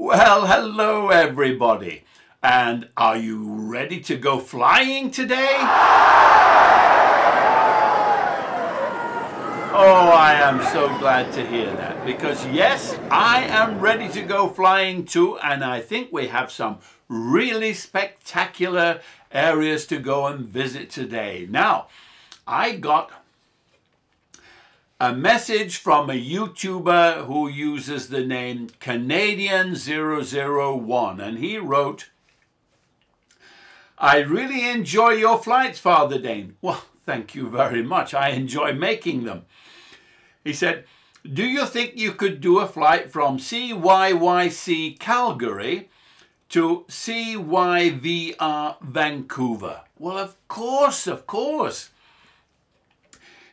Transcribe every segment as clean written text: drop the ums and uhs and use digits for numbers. Well, hello everybody, and are you ready to go flying today? Oh, I am so glad to hear that, because yes, I am ready to go flying too, and I think we have some really spectacular areas to go and visit today. Now, I got a message from a YouTuber who uses the name Canadian001, and he wrote, "I really enjoy your flights, Father Dane." Well, thank you very much. I enjoy making them. He said, "Do you think you could do a flight from CYYC Calgary to CYVR Vancouver?" Well, of course, of course.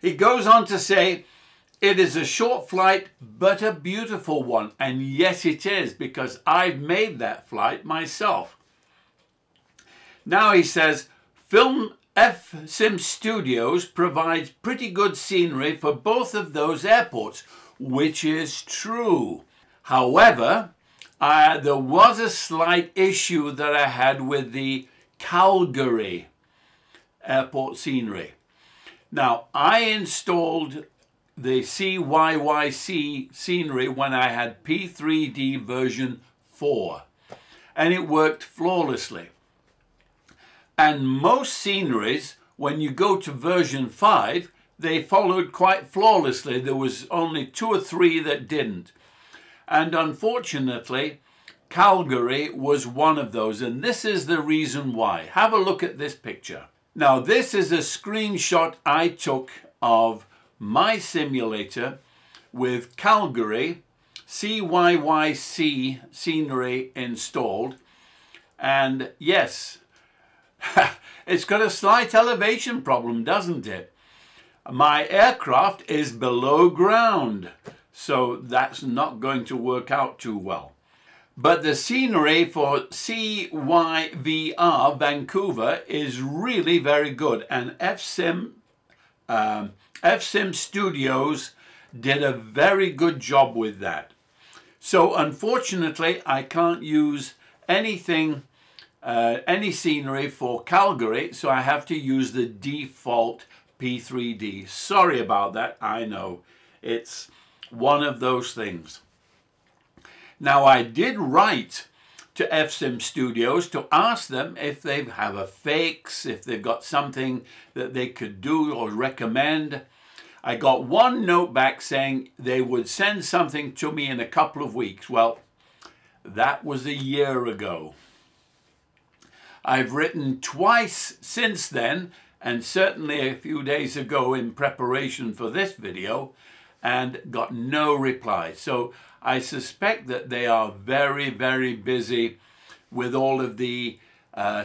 He goes on to say, "It is a short flight, but a beautiful one." And yes, it is, because I've made that flight myself. Now he says, FSimStudios provides pretty good scenery for both of those airports, which is true. However, there was a slight issue that I had with the Calgary airport scenery. Now, I installed the CYYC scenery when I had P3D version 4, and it worked flawlessly. And most sceneries, when you go to version 5, they followed quite flawlessly. There was only 2 or 3 that didn't. And unfortunately, Calgary was one of those, and this is the reason why. Have a look at this picture. Now, this is a screenshot I took of my simulator with Calgary CYYC scenery installed. And yes, it's got a slight elevation problem, doesn't it? My aircraft is below ground, so that's not going to work out too well. But the scenery for CYVR Vancouver is really very good, and FSimStudios did a very good job with that. So unfortunately, I can't use anything, any scenery for Calgary, so I have to use the default P3D. Sorry about that, I know. It's one of those things. Now, I did write to FSimStudios to ask them if they have a fix, if they've got something that they could do or recommend. I got one note back saying they would send something to me in a couple of weeks. Well, that was a year ago. I've written twice since then, and certainly a few days ago in preparation for this video, and got no reply. So I suspect that they are very, very busy with all of the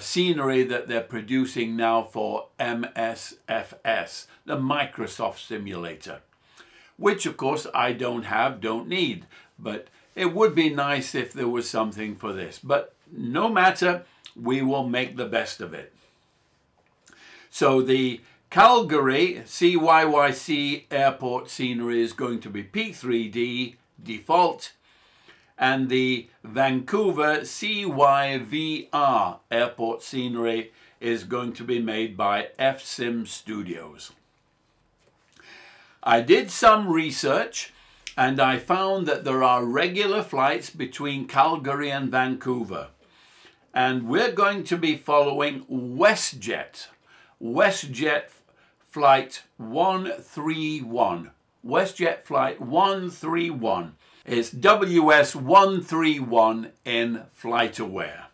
scenery that they're producing now for MSFS, the Microsoft simulator, which of course I don't have, don't need, but it would be nice if there was something for this. But no matter, we will make the best of it. So the Calgary CYYC airport scenery is going to be P3D default, and the Vancouver CYVR airport scenery is going to be made by FSimStudios. I did some research, and I found that there are regular flights between Calgary and Vancouver, and we're going to be following WestJet. WestJet Flight 131. WestJet Flight 131. It's WS131 in FlightAware.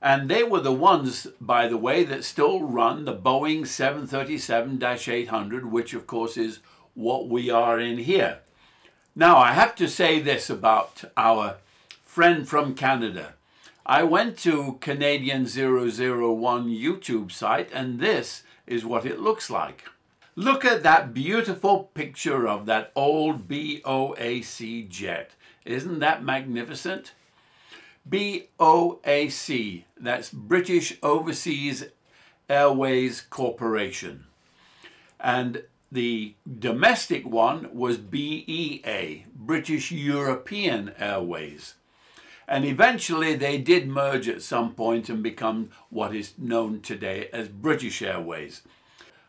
And they were the ones, by the way, that still run the Boeing 737-800, which of course is what we are in here. Now, I have to say this about our friend from Canada. I went to Canadian001 YouTube site, and this is what it looks like. Look at that beautiful picture of that old BOAC jet. Isn't that magnificent? BOAC, that's British Overseas Airways Corporation. And the domestic one was BEA, British European Airways. And eventually they did merge at some point and become what is known today as British Airways.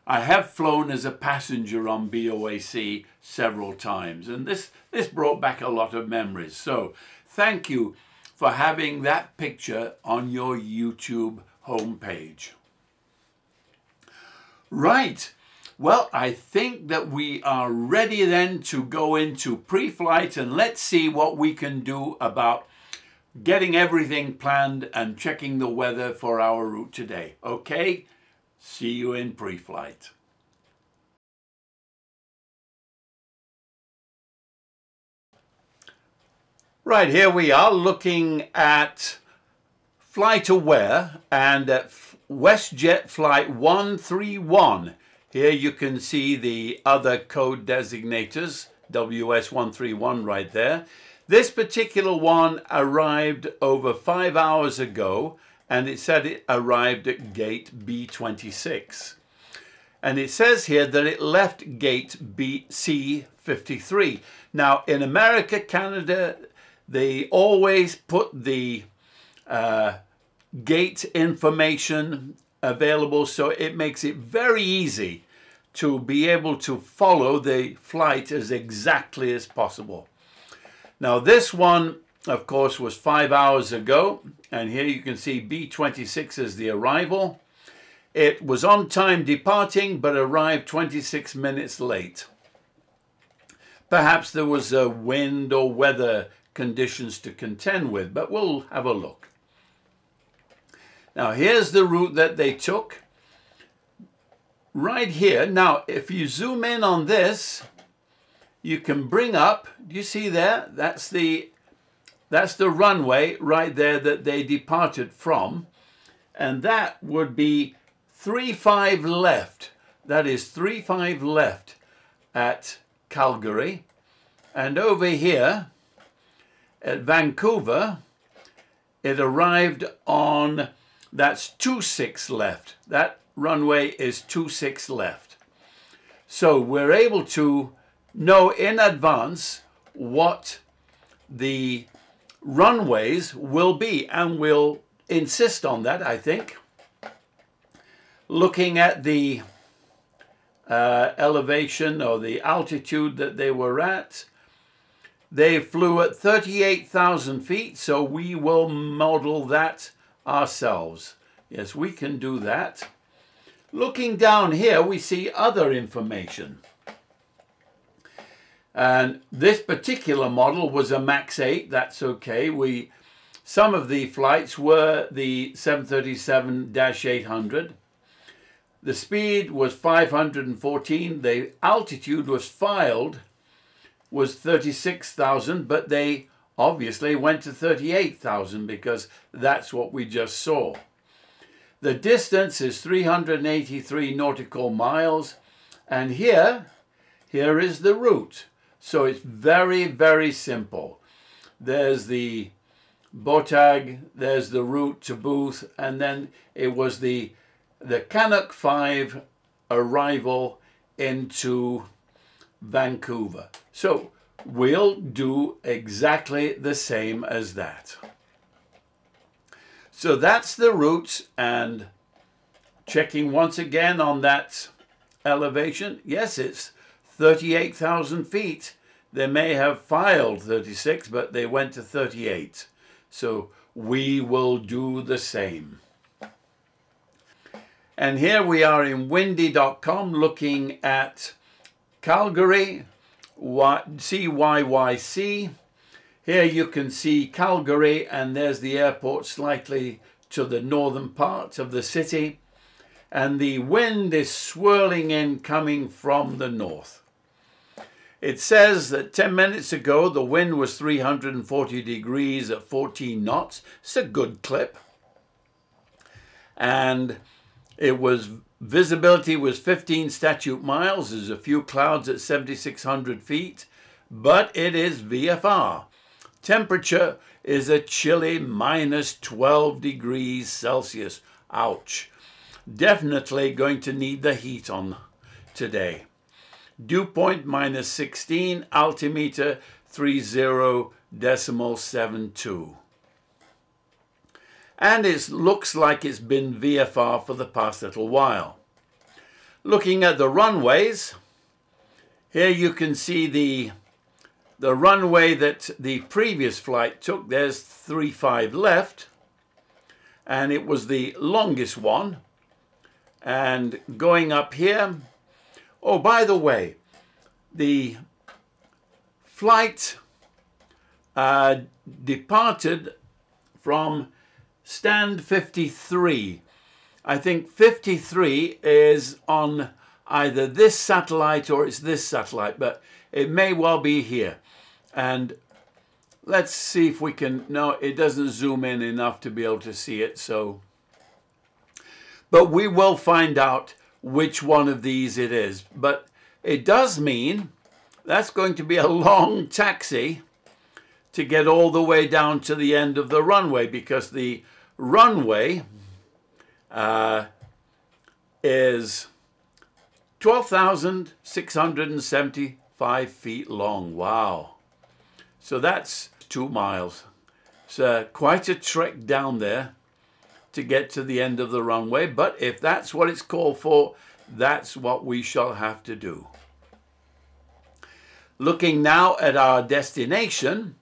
I have flown as a passenger on BOAC several times, and this brought back a lot of memories. So thank you for having that picture on your YouTube homepage. Right, well, I think that we are ready then to go into pre-flight, and let's see what we can do about getting everything planned and checking the weather for our route today. Okay? See you in pre-flight. Right, here we are looking at FlightAware and at WestJet Flight 131. Here you can see the other code designators, WS131 right there. This particular one arrived over 5 hours ago, and it said it arrived at gate B26. And it says here that it left gate C53. Now, in America, Canada, they always put the gate information available, so it makes it very easy to be able to follow the flight as exactly as possible. Now, this one, of course, was 5 hours ago, and here you can see B26 is the arrival. It was on time departing, but arrived 26 minutes late. Perhaps there was a wind or weather conditions to contend with, but we'll have a look. Now, here's the route that they took. Right here, now, if you zoom in on this, you can bring up, do you see there? That's the runway right there that they departed from. And that would be 35 left. That is 35 left at Calgary. And over here at Vancouver, it arrived on, that's 26 left. That runway is 26 left. So we're able to know in advance what the runways will be, and we'll insist on that, I think. Looking at the elevation or the altitude that they were at, they flew at 38,000 feet, so we will model that ourselves. Yes, we can do that. Looking down here, we see other information. And this particular model was a MAX 8, that's okay. Some of the flights were the 737-800. The speed was 514. The altitude was filed, was 36,000, but they obviously went to 38,000 because that's what we just saw. The distance is 383 nautical miles. And here is the route. So it's very, very simple. There's the BOTAG, there's the route to Booth, and then it was the CANUC5 arrival into Vancouver. So we'll do exactly the same as that. So that's the routes, and checking once again on that elevation. Yes, it's 38,000 feet. They may have filed 36, but they went to 38. So we will do the same. And here we are in windy.com looking at Calgary, CYYC. Here you can see Calgary, and there's the airport slightly to the northern part of the city. And the wind is swirling in, coming from the north. It says that 10 minutes ago the wind was 340 degrees at 14 knots. It's a good clip. And it was visibility was 15 statute miles. There's a few clouds at 7,600 feet, but it is VFR. Temperature is a chilly -12°C. Ouch. Definitely going to need the heat on today. Dew point -16, altimeter 30.72. And it looks like it's been VFR for the past little while. Looking at the runways, here you can see the runway that the previous flight took. There's 35 left, and it was the longest one. And going up here, oh, by the way, the flight departed from stand 53. I think 53 is on either this satellite or it's this satellite, but it may well be here. And let's see if we can, no, it doesn't zoom in enough to be able to see it, so. But we will find out which one of these it is. But it does mean that's going to be a long taxi to get all the way down to the end of the runway, because the runway is 12,675 feet long. Wow. So that's 2 miles. So quite a trek down there to get to the end of the runway. But if that's what it's called for, that's what we shall have to do. Looking now at our destination,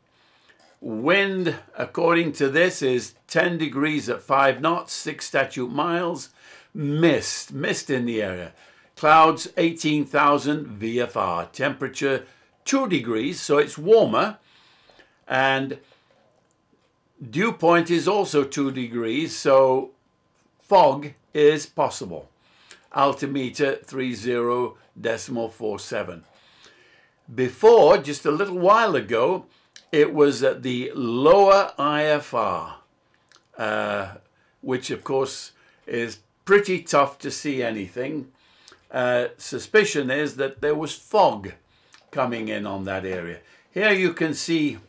wind, according to this, is 10 degrees at 5 knots, 6 statute miles. Mist in the area. Clouds 18,000 VFR. Temperature 2 degrees, so it's warmer. And dew point is also 2 degrees, so fog is possible. Altimeter 30.47. Before, just a little while ago, it was at the lower IFR, which of course is pretty tough to see anything. Suspicion is that there was fog coming in on that area. Here you can see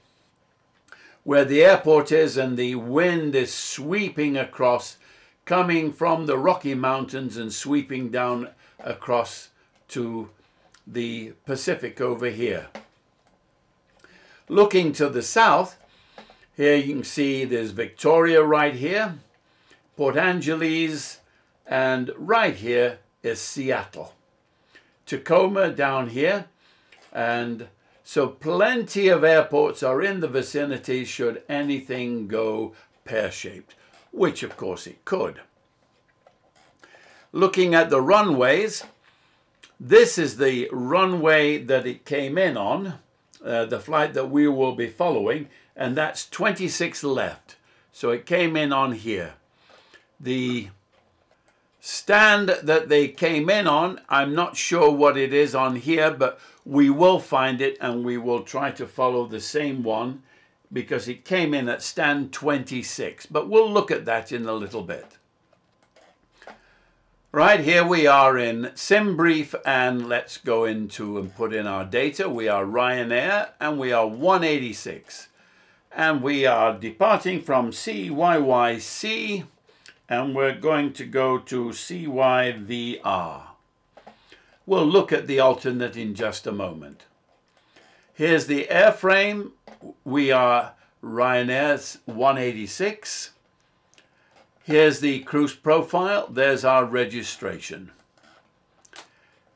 where the airport is, and the wind is sweeping across, coming from the Rocky Mountains and sweeping down across to the Pacific over here. Looking to the south, here you can see there's Victoria right here, Port Angeles, and right here is Seattle. Tacoma down here, and so plenty of airports are in the vicinity should anything go pear-shaped, which of course it could. Looking at the runways, this is the runway that it came in on, the flight that we will be following, and that's 26 left. So it came in on here. The stand that they came in on, I'm not sure what it is on here, but we will find it and we will try to follow the same one, because it came in at stand 26. But we'll look at that in a little bit. Right, here we are in SimBrief, and let's go into and put in our data. We are Ryanair and we are 186. And we are departing from CYYC and we're going to go to CYVR. We'll look at the alternate in just a moment. Here's the airframe. We are Ryanair's 186. Here's the cruise profile. There's our registration.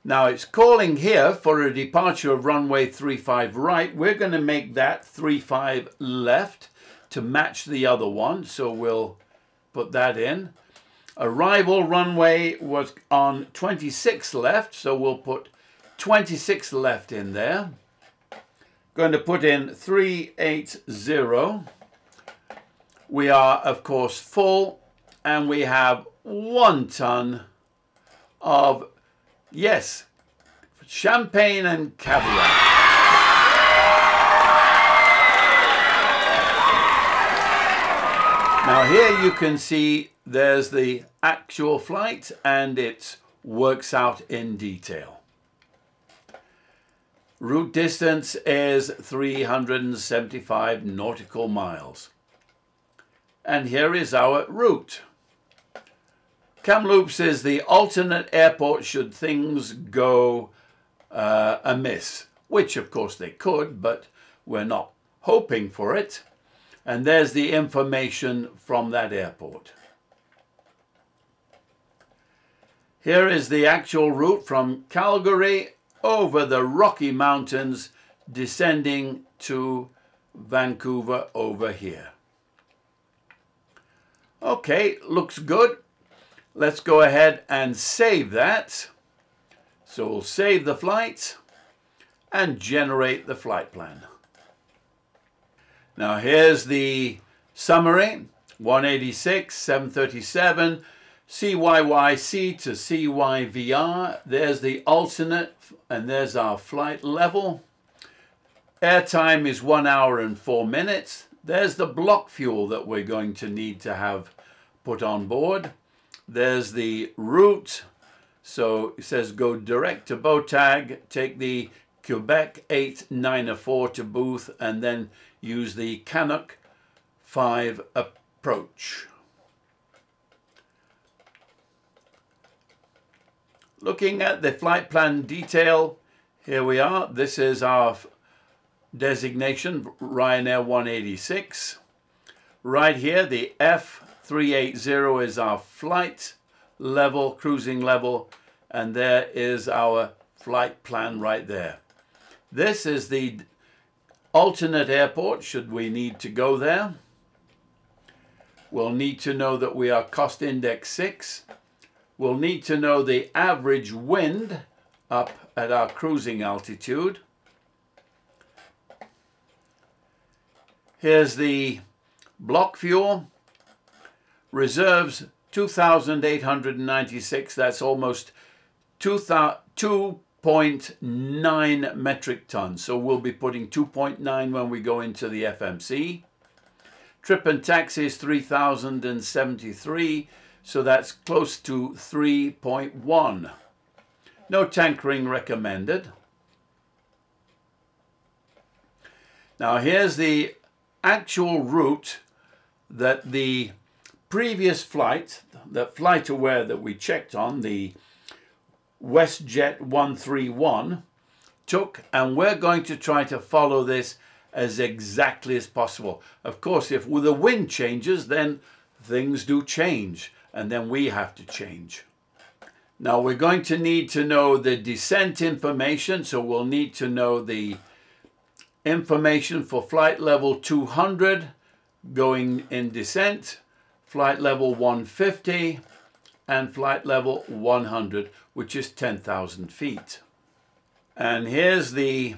Now it's calling here for a departure of runway 35 right. We're going to make that 35 left to match the other one. So we'll put that in. Arrival runway was on 26 left, so we'll put 26 left in there. Going to put in 380. We are, of course, full, and we have 1 ton of, yes, champagne and caviar. Now here you can see there's the actual flight and it works out in detail. Route distance is 375 nautical miles. And here is our route. Kamloops is the alternate airport should things go amiss, which of course they could, but we're not hoping for it. And there's the information from that airport. Here is the actual route from Calgary over the Rocky Mountains, descending to Vancouver over here. Okay, looks good. Let's go ahead and save that. So we'll save the flight and generate the flight plan. Now here's the summary, 186, 737, CYYC to CYVR. There's the alternate and there's our flight level. Airtime is 1 hour and 4 minutes. There's the block fuel that we're going to need to have put on board. There's the route. So it says go direct to BOTAG, take the Quebec 894 to Booth, and then use the CANUC5 approach. Looking at the flight plan detail, here we are. This is our designation, Ryanair 186. Right here, the F380 is our flight level, cruising level, and there is our flight plan right there. This is the alternate airport, should we need to go there. We'll need to know that we are cost index 6. We'll need to know the average wind up at our cruising altitude. Here's the block fuel. Reserves 2,896. That's almost 2.9 metric tons. So we'll be putting 2.9 when we go into the FMC. Trip and taxis 3,073. So that's close to 3.1. No tankering recommended. Now here's the actual route that the previous flight, the FlightAware that we checked on, the WestJet 131, took, and we're going to try to follow this as exactly as possible. Of course, if the wind changes, then things do change, and then we have to change. Now we're going to need to know the descent information, so we'll need to know the information for flight level 200 going in descent, flight level 150 and flight level 100, which is 10,000 feet. And here's the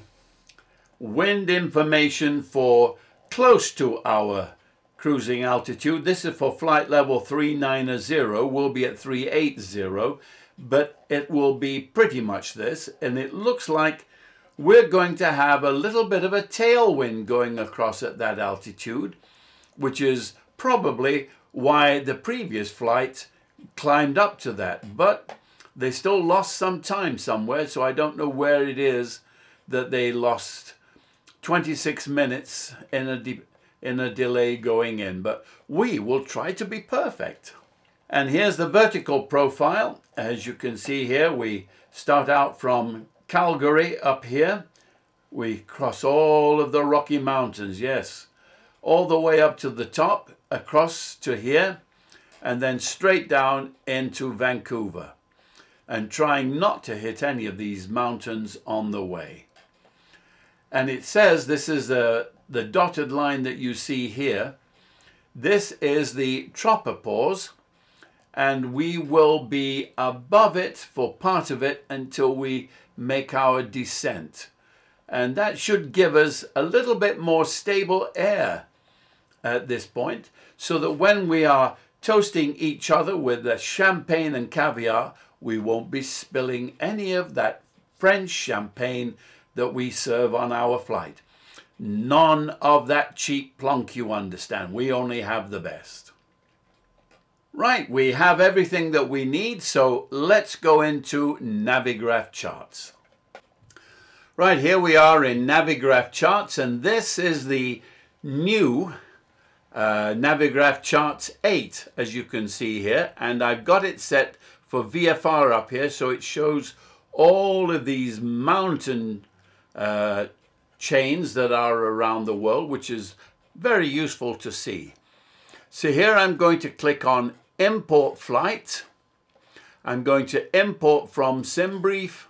wind information for close to our cruising altitude. This is for flight level 390, we'll be at 380, but it will be pretty much this, and it looks like we're going to have a little bit of a tailwind going across at that altitude, which is probably why the previous flight climbed up to that. But they still lost some time somewhere, so I don't know where it is that they lost 26 minutes in a delay going in. But we will try to be perfect. And here's the vertical profile. As you can see here, we start out from Calgary up here, we cross all of the Rocky Mountains, yes, all the way up to the top, across to here, and then straight down into Vancouver, and trying not to hit any of these mountains on the way. And it says, this is the dotted line that you see here, this is the tropopause, and we will be above it for part of it until we make our descent, and that should give us a little bit more stable air at this point, so that when we are toasting each other with the champagne and caviar, we won't be spilling any of that French champagne that we serve on our flight. None of that cheap plonk, you understand. We only have the best. Right, we have everything that we need, so let's go into Navigraph charts. Right, here we are in Navigraph charts, and this is the new Navigraph charts 8, as you can see here, and I've got it set for VFR up here, so it shows all of these mountain chains that are around the world, which is very useful to see. So here I'm going to click on import flight. I'm going to import from SimBrief,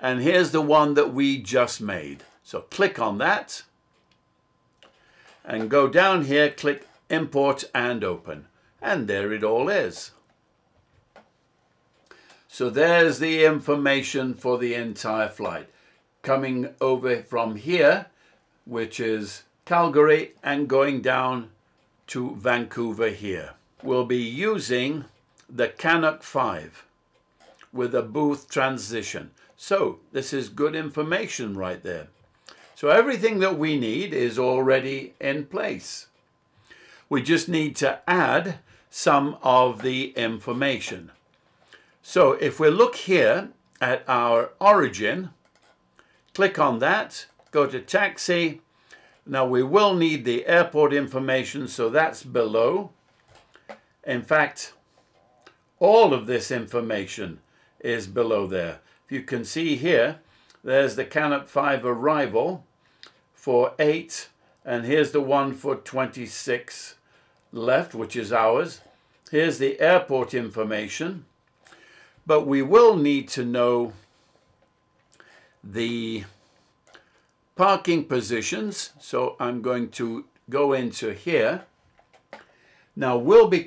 and here's the one that we just made. So click on that and go down here, click import and open, and there it all is. So there's the information for the entire flight coming over from here, which is Calgary, and going down to Vancouver here. We'll be using the CANUC5 with a BOOTH transition. So this is good information right there. So everything that we need is already in place. We just need to add some of the information. So if we look here at our origin, click on that, go to taxi. Now we will need the airport information, so that's below. In fact, all of this information is below there. If you can see here, there's the CANUC5 arrival for 8, and here's the one for 26 left, which is ours. Here's the airport information, but we will need to know the parking positions, so I'm going to go into here. Now we'll be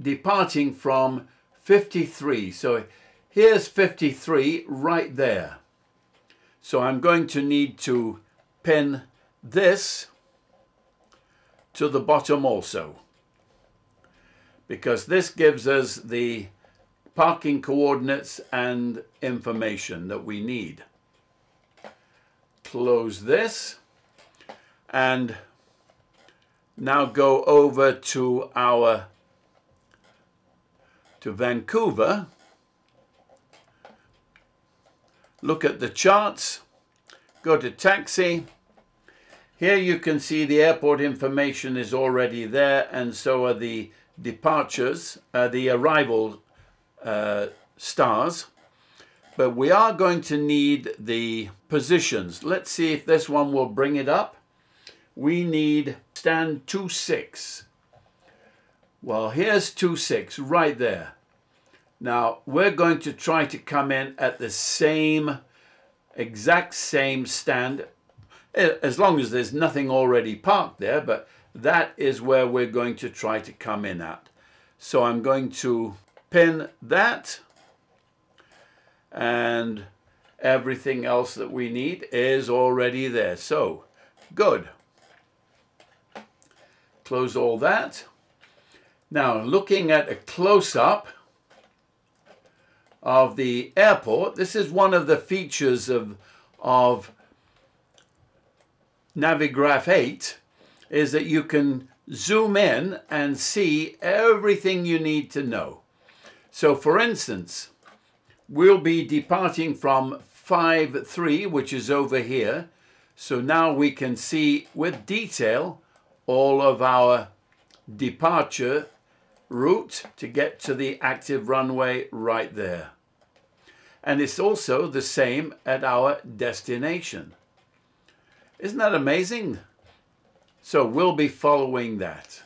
departing from 53, so here's 53 right there. So I'm going to need to pin this to the bottom also, because this gives us the parking coordinates and information that we need. Close this, and now go over to our Vancouver. Look at the charts, go to taxi. Here you can see the airport information is already there, and so are the departures, the arrival stars. But we are going to need the positions. Let's see if this one will bring it up. We need stand 26. Well, here's 26 right there. Now we're going to try to come in at the same, exact same stand, as long as there's nothing already parked there, but that is where we're going to try to come in at. So I'm going to pin that, and everything else that we need is already there. So good. Close all that. Now looking at a close-up of the airport, this is one of the features of Navigraph 8, is that you can zoom in and see everything you need to know. So for instance, we'll be departing from 53, which is over here. So now we can see with detail all of our departure route to get to the active runway right there. And it's also the same at our destination. Isn't that amazing? So we'll be following that.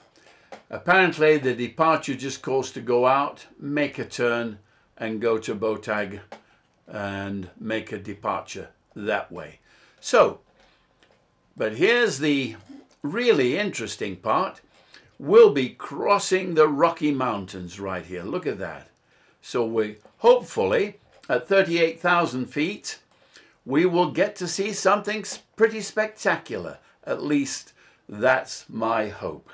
Apparently the departure just calls to go out, make a turn, and go to BOTAG and make a departure that way. So, but here's the really interesting part. We'll be crossing the Rocky Mountains right here. Look at that. So we hopefully at 38,000 feet, we will get to see something pretty spectacular. At least that's my hope.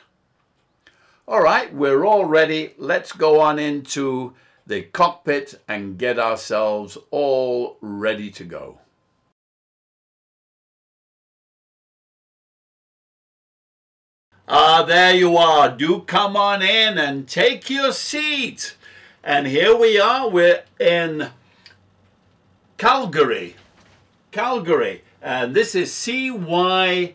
All right, we're all ready. Let's go on into the cockpit and get ourselves all ready to go. Ah, there you are. Do come on in and take your seat. And here we are. We're in Calgary. And this is CYYC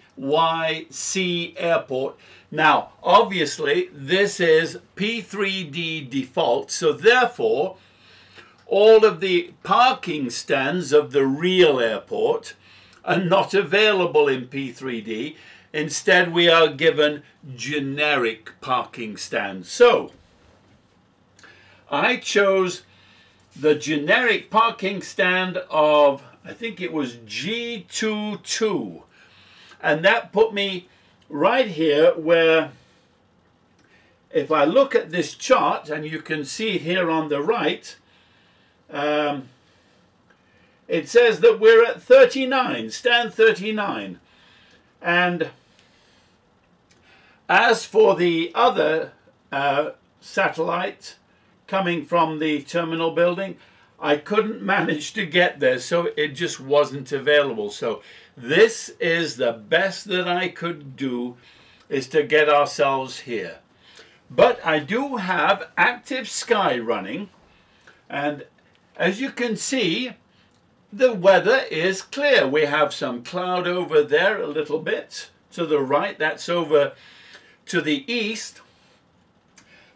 Airport. Now, obviously, this is P3D default. So, therefore, all of the parking stands of the real airport are not available in P3D. Instead, we are given generic parking stands. So, I chose the generic parking stand of, I think it was G22. And that put me right here where, if I look at this chart, and you can see here on the right, it says that we're at 39, stand 39. And as for the other satellite coming from the terminal building, I couldn't manage to get there, so it just wasn't available. So this is the best that I could do, is to get ourselves here. But I do have Active Sky running, and as you can see, the weather is clear. We have some cloud over there a little bit to the right. That's over to the east.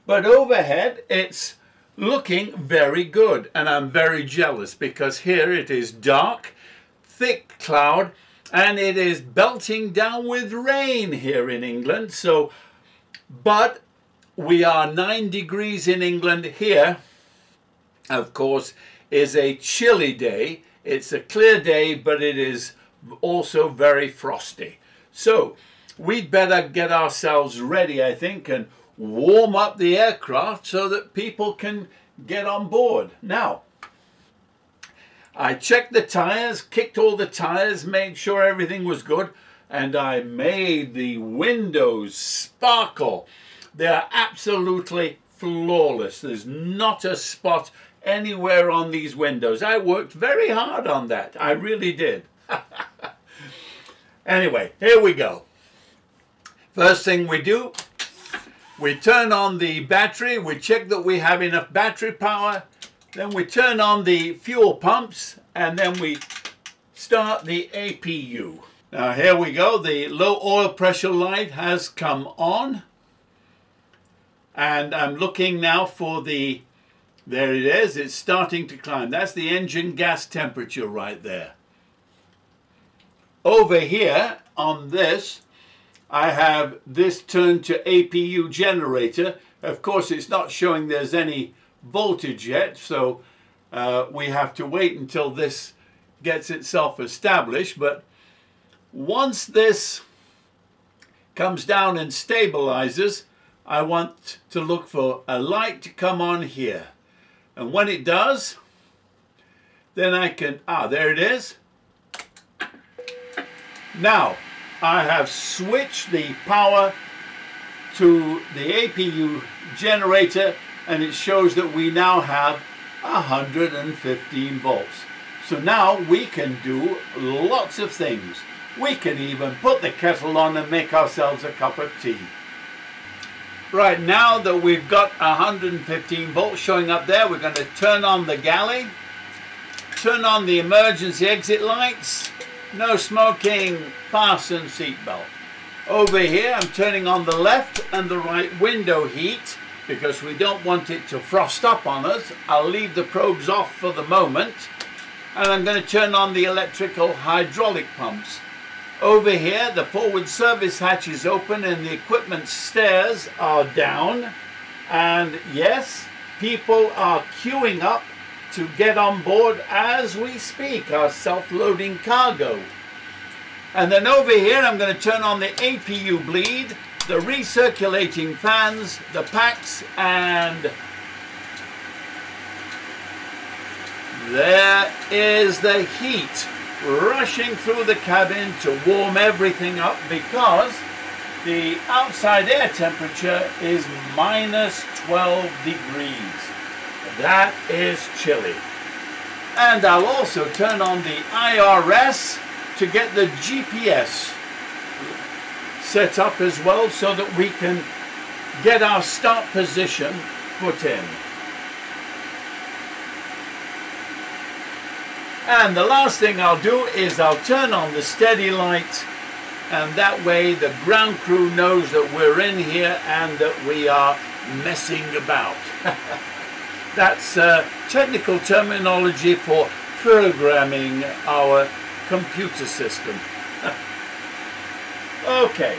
But overhead, it's looking very good. And I'm very jealous because here it is dark, thick cloud, and it is belting down with rain here in England. So, but we are 9 degrees in England. Here, of course, is a chilly day. It's a clear day, but it is also very frosty. So we'd better get ourselves ready, I think, and warm up the aircraft so that people can get on board. Now, I checked the tires, kicked all the tires, made sure everything was good, and I made the windows sparkle. They are absolutely flawless. There's not a spot anywhere on these windows. I worked very hard on that. I really did. Anyway, here we go. First thing we do, we turn on the battery. We check that we have enough battery power. Then we turn on the fuel pumps, and then we start the APU. Now here we go. The low oil pressure light has come on. And I'm looking now for the, there it is, it's starting to climb. That's the engine gas temperature right there. Over here on this, I have this turned to APU generator. Of course, it's not showing there's any voltage yet, so we have to wait until this gets itself established. But once this comes down and stabilizes, I want to look for a light to come on here. And when it does, then I can, there it is. Now, I have switched the power to the APU generator, and it shows that we now have 115 volts. So now we can do lots of things. We can even put the kettle on and make ourselves a cup of tea. Right, now that we've got 115 volts showing up there, we're going to turn on the galley, turn on the emergency exit lights, no smoking, fasten seatbelt. Over here, I'm turning on the left and the right window heat because we don't want it to frost up on us. I'll leave the probes off for the moment, and I'm going to turn on the electrical hydraulic pumps. Over here, the forward service hatch is open and the equipment stairs are down. And yes, people are queuing up to get on board as we speak, our self-loading cargo. And then over here, I'm going to turn on the APU bleed, the recirculating fans, the packs, and there is the heat rushing through the cabin to warm everything up because the outside air temperature is minus 12 degrees. That is chilly. And I'll also turn on the IRS to get the GPS set up as well, so that we can get our start position put in. And the last thing I'll do is I'll turn on the steady light, and that way the ground crew knows that we're in here and that we are messing about. That's technical terminology for programming our computer system. Okay,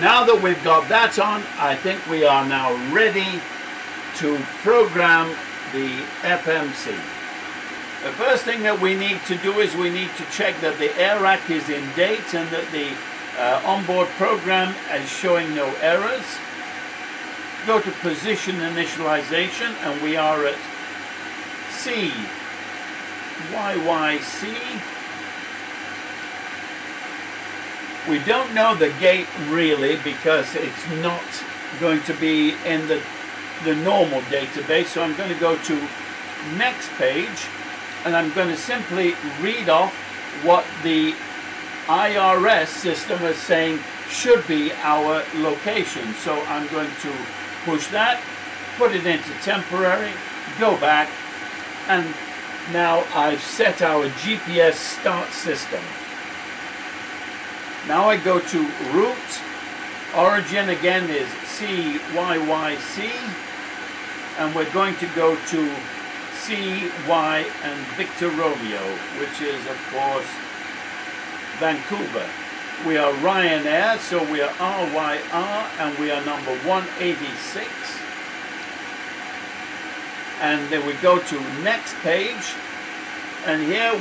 now that we've got that on, I think we are now ready to program the FMC. The first thing that we need to do is we need to check that the air rack is in date and that the onboard program is showing no errors. Go to position initialization, and we are at CYYC. We don't know the gate really, because it's not going to be in the normal database, so I'm going to go to next page, and I'm going to simply read off what the IRS system is saying should be our location. So I'm going to push that, put it into temporary, go back, and now I've set our GPS start system. Now I go to route, origin again is CYYC, and we're going to go to CY and Victor Romeo, which is of course Vancouver. We are Ryanair, so we are RYR, and we are number 186. And then we go to next page. And here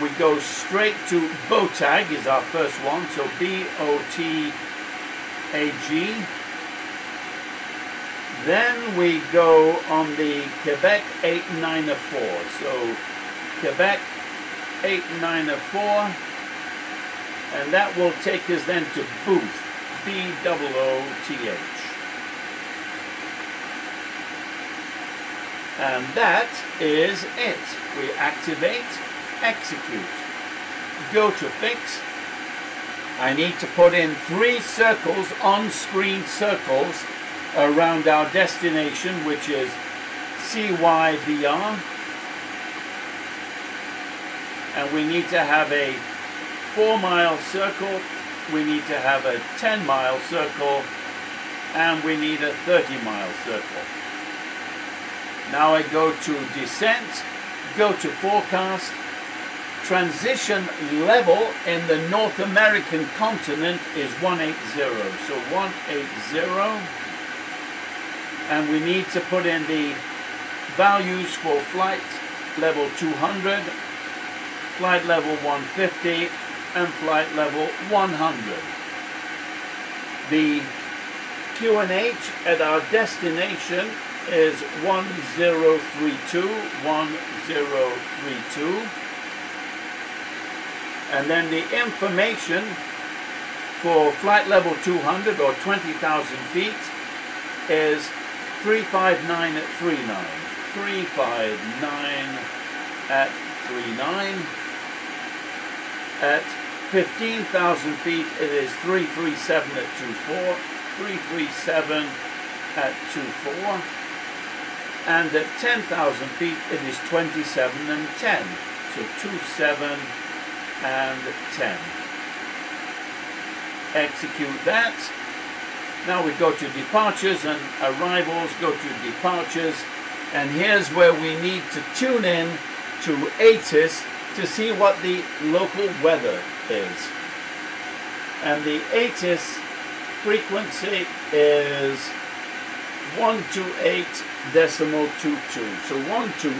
we go straight to BOTAG is our first one, so BOTAG. Then we go on the Quebec 894, so Quebec 894, and that will take us then to BOOTH, BOOTH. And that is it. We activate, execute, go to fix. I need to put in 3 circles, on-screen circles, around our destination, which is CYVR. And we need to have a 4-mile circle, we need to have a 10-mile circle, and we need a 30-mile circle. Now I go to descent, go to forecast, transition level in the North American continent is 180, so 180, and we need to put in the values for flight level 200, flight level 150, and flight level 100. The QNH at our destination is 1032, and then the information for flight level 200 or 20,000 feet is 359 at 39, 359 at 39. At 15,000 feet it is 337 at 24, 337 at 24. And at 10,000 feet, it is 27 and 10. So 27 and 10. Execute that. Now we go to departures and arrivals, go to departures. And here's where we need to tune in to ATIS to see what the local weather is. And the ATIS frequency is 128.22, so 128.22.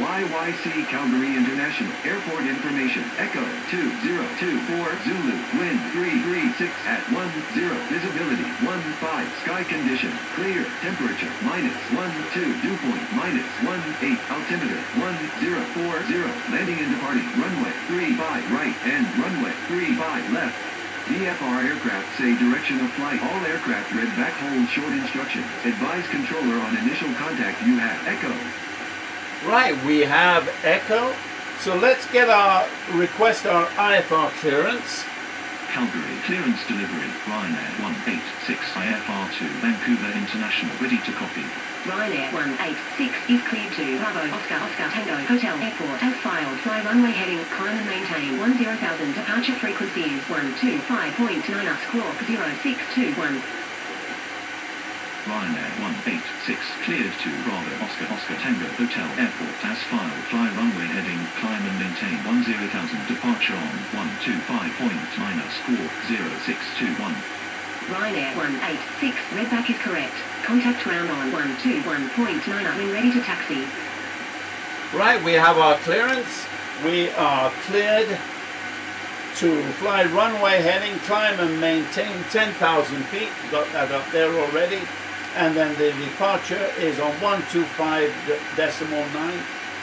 YYC Calgary International Airport information. Echo 2024 Zulu. Wind 336 at 10. Visibility 15. Sky condition clear. Temperature -12. Dew point -18. Altimeter 1040. Landing and departing runway 35 right and runway 35 left. VFR aircraft say direction of flight. All aircraft read back, hold short instructions. Advise controller on initial contact. You have Echo. Right, we have Echo, So let's get our request, our IFR clearance. Calgary clearance delivery, Ryanair 186 IFR to Vancouver International, ready to copy. Ryanair 186 is cleared to Bravo Oscar Oscar Tango Hotel Airport as filed. Fly runway heading, climb and maintain 10,000. Departure frequency is 125.9 squawk 0621. Ryanair 186 cleared to Bravo Oscar Oscar Tango Hotel Airport as filed. Fly runway heading, climb and maintain 10,000. Departure on 125.9 squawk 0621. Ryanair 186 redback is correct. Contact round on 121.9 when ready to taxi. Right, we have our clearance. We are cleared to fly runway heading, climb and maintain 10,000 feet. Got that up there already. And then the departure is on 125.9.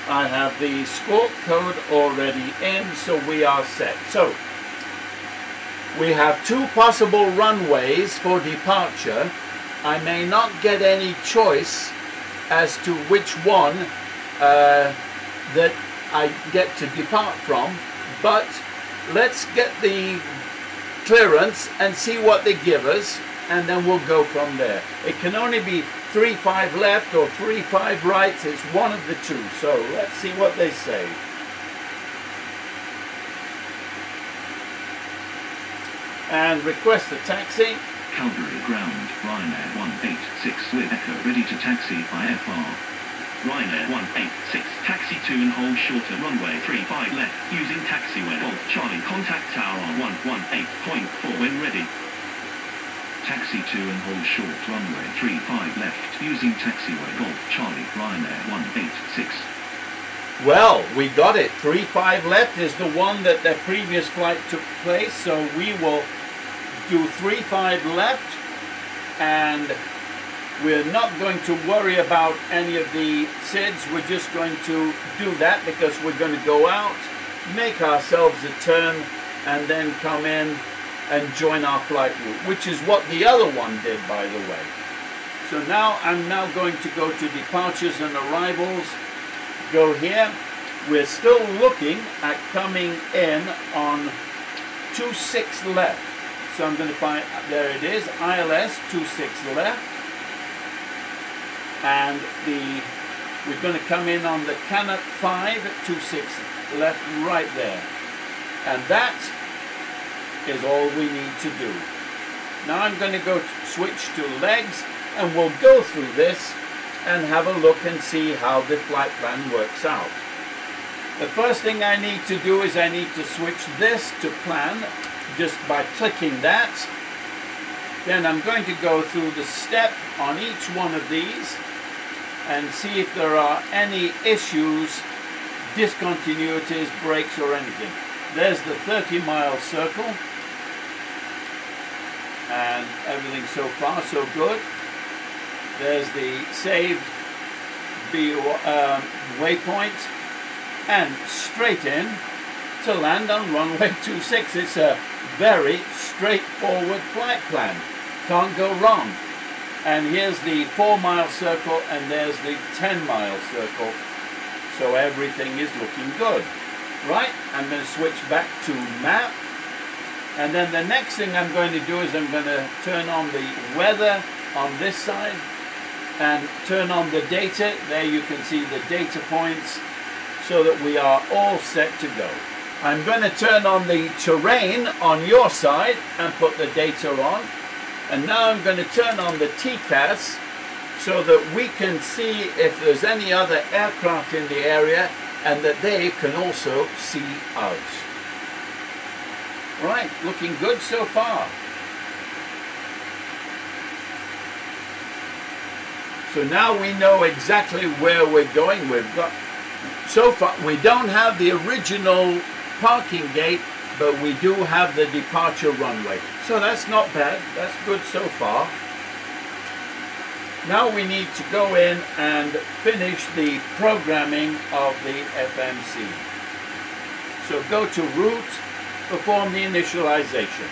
I have the squawk code already in, so we are set. So we have two possible runways for departure. I may not get any choice as to which one that I get to depart from, but let's get the clearance and see what they give us, and then we'll go from there. It can only be 3-5 left or 3-5 right, it's one of the two, so let's see what they say. And request a taxi. Calgary ground, Ryanair 186 with Echo ready to taxi IFR. Ryanair 186 taxi to and hold shorter runway 35 left using taxiway Golf Charlie contact tower on 118.4 when ready. Taxi to and hold short runway 35 left using taxiway Golf Charlie Ryanair 186. Well, we got it. 35 left is the one that their previous flight took place, so we will do 35 left, and we're not going to worry about any of the SIDs. We're just going to do that because we're going to go out, make ourselves a turn, and then come in and join our flight route, which is what the other one did, by the way. So now I'm now going to go to departures and arrivals. Go here. We're still looking at coming in on 26 left. So I'm going to find, there it is, ILS 26 left. And we're going to come in on the CANUC5 26 left right there. And that is all we need to do. Now I'm going to go switch to legs, and we'll go through this and have a look and see how the flight plan works out. The first thing I need to do is I need to switch this to plan just by clicking that. Then I'm going to go through the step on each one of these and see if there are any issues, discontinuities, breaks or anything. There's the 30-mile circle, and everything so far so good. There's the saved waypoint, and straight in to land on runway 26. It's a very straightforward flight plan. Can't go wrong. And here's the 4-mile circle, and there's the 10-mile circle. So everything is looking good. Right, I'm going to switch back to map. And then the next thing I'm going to do is I'm going to turn on the weather on this side, and turn on the data. There you can see the data points, so that we are all set to go. I'm going to turn on the terrain on your side and put the data on, and now I'm going to turn on the TCAS so that we can see if there's any other aircraft in the area and that they can also see us. Right, looking good so far. So now we know exactly where we're going. We've got, so far, we don't have the original parking gate, but we do have the departure runway. So that's not bad, that's good so far. Now we need to go in and finish the programming of the FMC. So go to route, perform the initialization.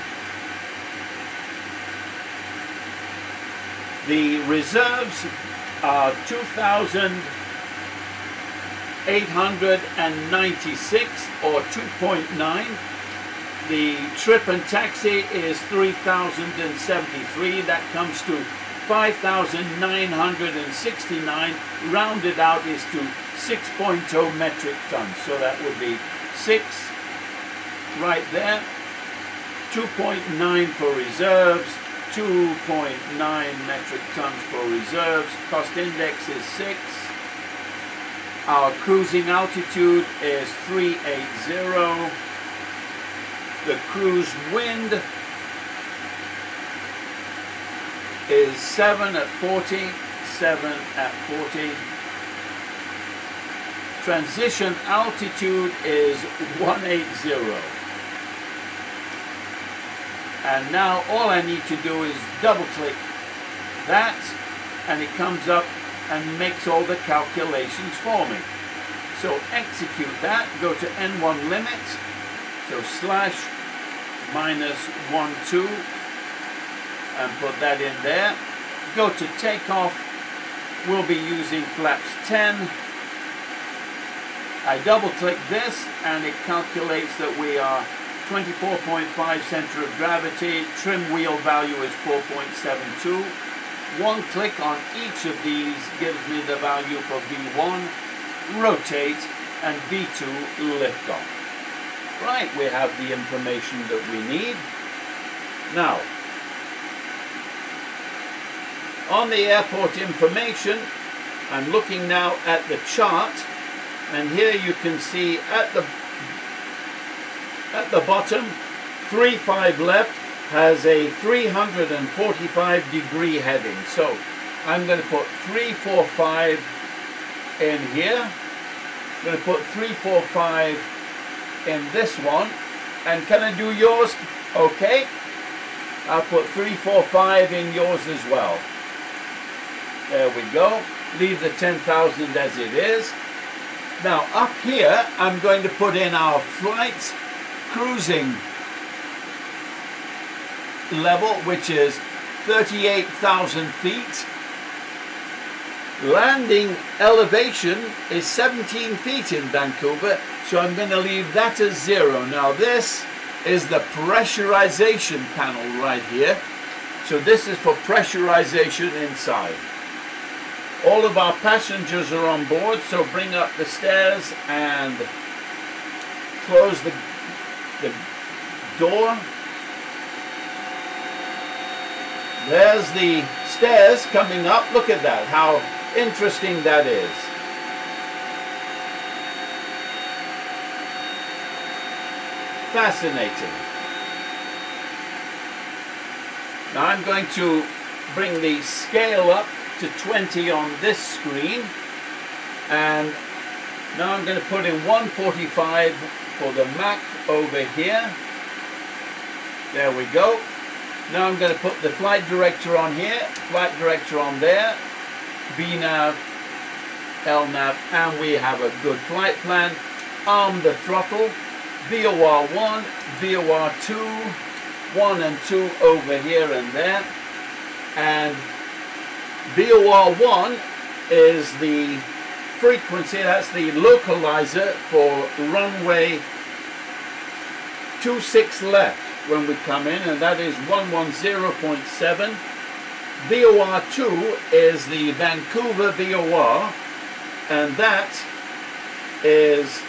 The reserves are 2,000 896 or 2.9. The trip and taxi is 3,073. That comes to 5,969, rounded out is to 6.0 metric tons. So that would be 6 right there, 2.9 for reserves, 2.9 metric tons for reserves, cost index is 6, our cruising altitude is 380, the cruise wind is 7 at 40, transition altitude is 180. And now all I need to do is double click that and it comes up and makes all the calculations for me. So execute that, go to N1 limits, so /-12, and put that in there. Go to takeoff, we'll be using flaps 10. I double click this and it calculates that we are 24.5 center of gravity, trim wheel value is 4.72. One click on each of these gives me the value for V1, rotate, and V2 liftoff. Right, we have the information that we need. Now, on the airport information, I'm looking now at the chart, and here you can see at the bottom, 35 left has a 345 degree heading. So I'm going to put 345 in here. I'm going to put 345 in this one. And can I do yours? Okay. I'll put 345 in yours as well. There we go. Leave the 10,000 as it is. Now up here, I'm going to put in our flights cruising level, which is 38,000 feet. Landing elevation is 17 feet in Vancouver, so I'm going to leave that as 0. Now this is the pressurization panel right here. So this is for pressurization inside. All of our passengers are on board, so bring up the stairs and close the door. There's the stairs coming up. Look at that, how interesting that is. Fascinating. Now I'm going to bring the scale up to 20 on this screen, and now I'm going to put in 145 for the Mach over here. There we go. Now I'm going to put the flight director on here, flight director on there, VNAV, LNAV, and we have a good flight plan. Arm the throttle, VOR 1, VOR 2, 1 and 2 over here and there, and VOR 1 is the frequency, that's the localizer for runway 26 left when we come in, and that is 110.7. VOR 2 is the Vancouver VOR, and that is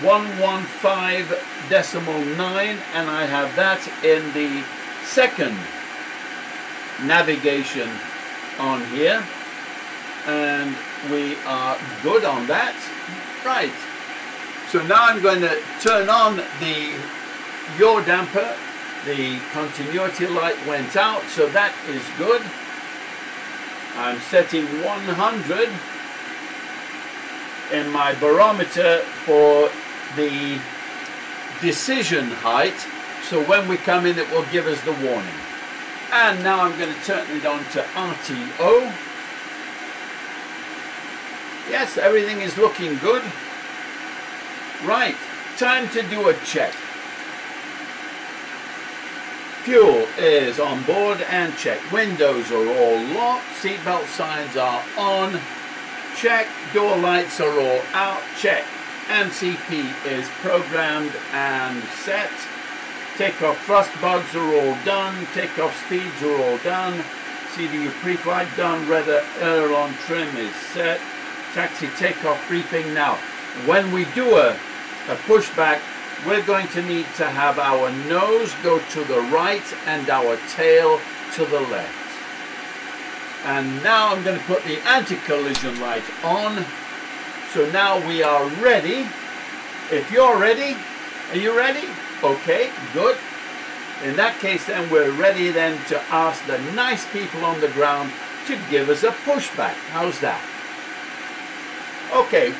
115.9, and I have that in the second navigation on here, and we are good on that. Right, so now I'm going to turn on the yaw damper. The continuity light went out, so that is good. I'm setting 100 in my barometer for the decision height, so when we come in it will give us the warning. And now I'm going to turn it on to RTO. Yes, everything is looking good. Right, time to do a check. Fuel is on board and check. Windows are all locked. Seatbelt signs are on. check, door lights are all out, check. MCP is programmed and set. Takeoff thrust bugs are all done, takeoff speeds are all done. CDU pre-flight done, rudder aileron trim is set. Taxi takeoff briefing now. When we do a pushback, we're going to need to have our nose go to the right and our tail to the left. And now I'm going to put the anti-collision light on. So now we are ready. If you're ready, are you ready? Okay, good. In that case then, we're ready then to ask the nice people on the ground to give us a pushback. How's that? Okay,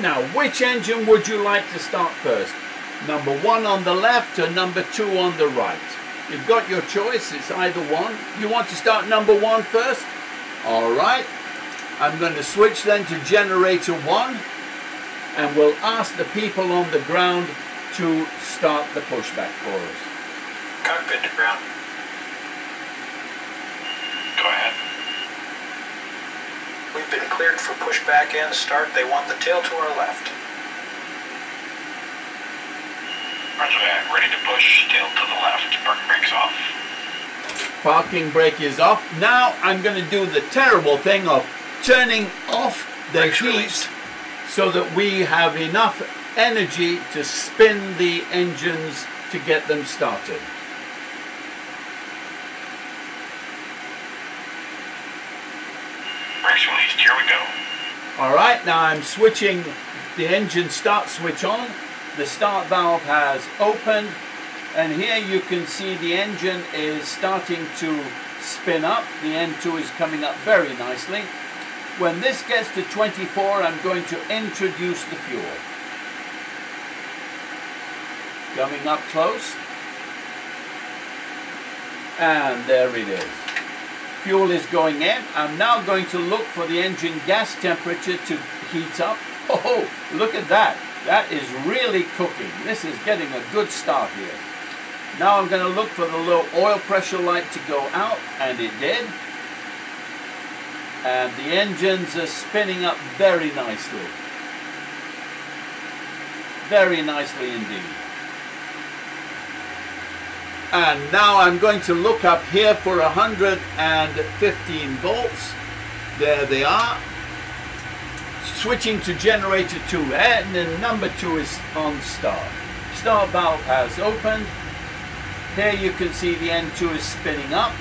now which engine would you like to start first? Number one on the left or number two on the right? You've got your choice, it's either one. You want to start number one first? All right. I'm going to switch then to generator one, and we'll ask the people on the ground to start the pushback for us. Cockpit to ground. Go ahead. We've been cleared for pushback and start. They want the tail to our left. Roger that. Ready to push, tail to the left. Parking brake's off. Parking brake is off. Now I'm going to do the terrible thing of turning off the heat so that we have enough energy to spin the engines to get them started. Brakes released, here we go. All right, now I'm switching the engine start switch on. The start valve has opened, and here you can see the engine is starting to spin up. The N2 is coming up very nicely. When this gets to 24, I'm going to introduce the fuel. Coming up close. And there it is. Fuel is going in. I'm now going to look for the engine gas temperature to heat up. Oh, look at that. That is really cooking. This is getting a good start here. Now I'm going to look for the low oil pressure light to go out, and it did. And the engines are spinning up very nicely. Very nicely indeed. And now I'm going to look up here for 115 volts. There they are. Switching to generator 2, and then number 2 is on start. Start valve has opened. Here you can see the N2 is spinning up.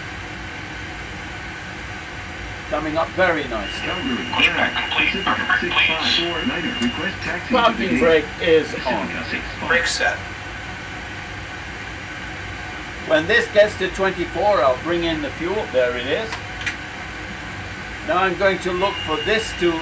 Coming up very nicely. Pushback complete. Parking brake, please. Parking brake is on. Brake set. When this gets to 24, I'll bring in the fuel. There it is. Now I'm going to look for this to...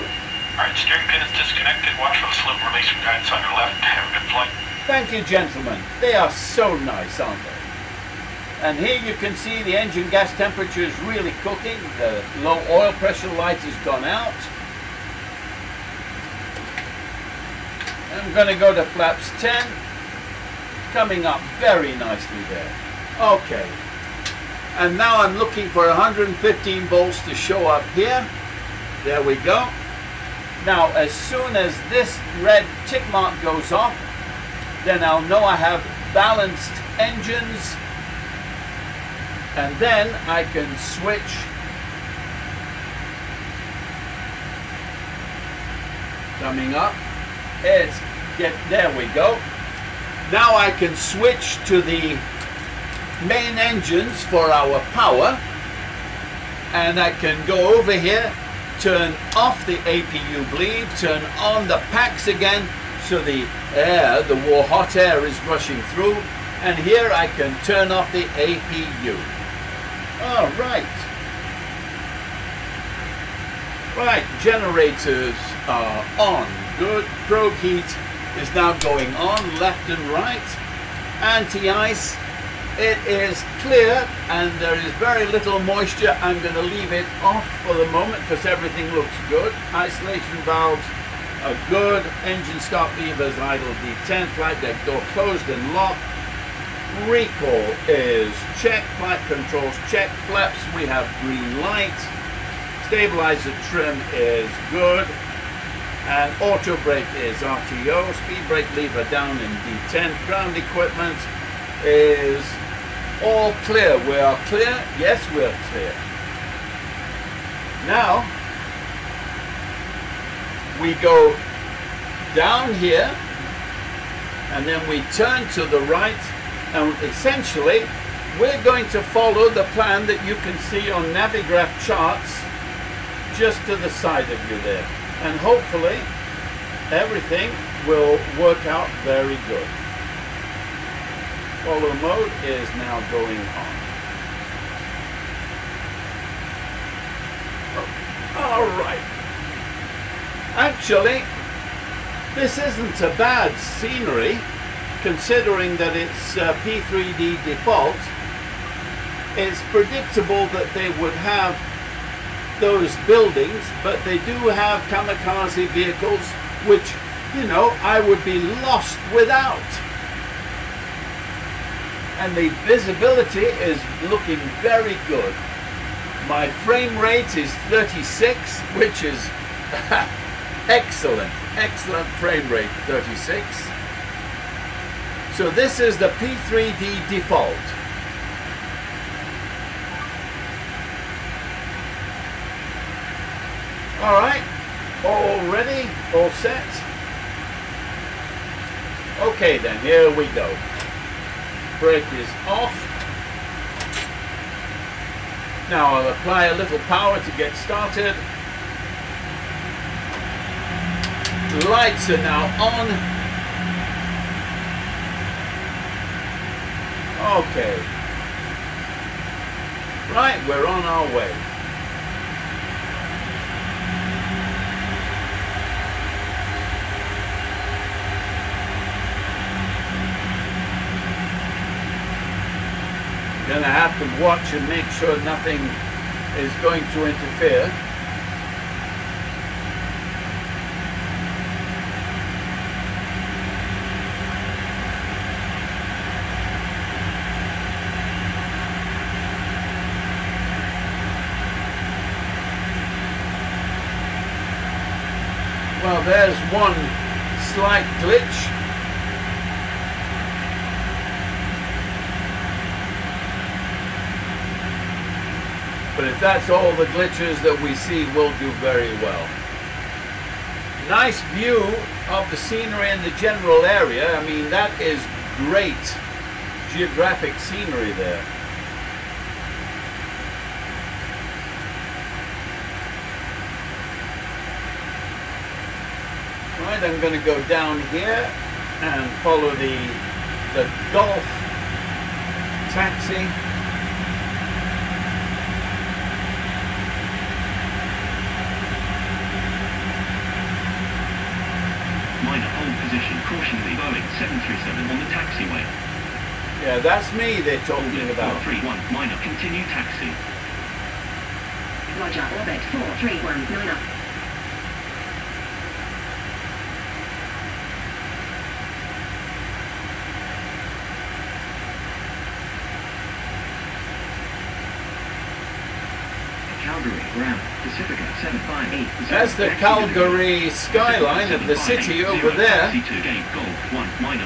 Alright, steering pin is disconnected. Watch for the slip release from guidance on your left. Have a good flight. Thank you, gentlemen. They are so nice, aren't they? And here you can see the engine gas temperature is really cooking. The low oil pressure light has gone out. I'm going to go to flaps 10. Coming up very nicely there. Okay, and now I'm looking for 115 volts to show up here. There we go. Now as soon as this red tick mark goes off, then I'll know I have balanced engines, and then I can switch. Coming up, there we go. Now I can switch to the main engines for our power, and I can go over here, turn off the APU bleed, turn on the packs again, so the air, the hot air is rushing through, and here I can turn off the APU. All right. Right, generators are on. Good. Probe heat is now going on, left and right. Anti-ice. It is clear and there is very little moisture. I'm going to leave it off for the moment because everything looks good. Isolation valves are good. Engine stop levers idle D10. Flight deck door closed and locked. Recall is checked. Flight controls checked. Flaps, we have green light. Stabilizer trim is good. And auto brake is RTO. Speed brake lever down in D10. Ground equipment is all clear. We are clear. Yes, we're clear. Now we go down here and then we turn to the right, and essentially we're going to follow the plan that you can see on Navigraph charts just to the side of you there, and hopefully everything will work out very good. Follow mode is now going on. All right, actually this isn't a bad scenery considering that it's P3D default. It's predictable that they would have those buildings, but they do have kamikaze vehicles, which, you know, I would be lost without. And the visibility is looking very good. My frame rate is 36, which is excellent. Excellent frame rate, 36. So this is the P3D default. All right, all ready, all set. Okay then, here we go. Brake is off. Now I'll apply a little power to get started. Lights are now on. Okay. Right, we're on our way. Gonna have to watch and make sure nothing is going to interfere. Well, there's one slight glitch. But if that's all the glitches that we see, we'll do very well. Nice view of the scenery in the general area. I mean, that is great geographic scenery there. I'm going to go down here and follow the golf taxi. Minor hold position, caution the Boeing 737 on the taxiway. Yeah, that's me they're talking about. 431, minor, continue taxi. Roger, orbit 431, minor. That's the Calgary skyline of the city over there. Taxiing to gate golf 19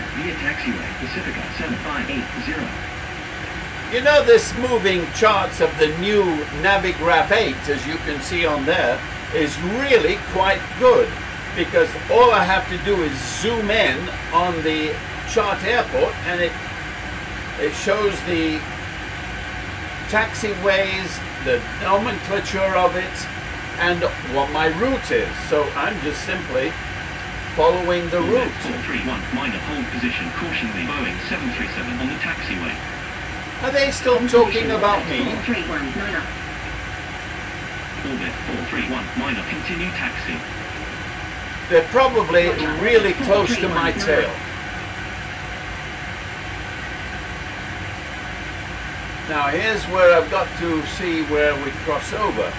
via taxiway Pacifica 7580. You know, this moving charts of the new Navigraph 8, as you can see on there, is really quite good, because all I have to do is zoom in on the chart airport and it shows the taxiways, the nomenclature of it, and what my route is. So I'm just simply following the route. 431, minor, hold position, caution the Boeing 737 on the taxiway. Are they still talking about me? 431, minor. Orbit 431, minor, continue taxi. They're probably really close to my tail. Now here's where I've got to see where we cross over.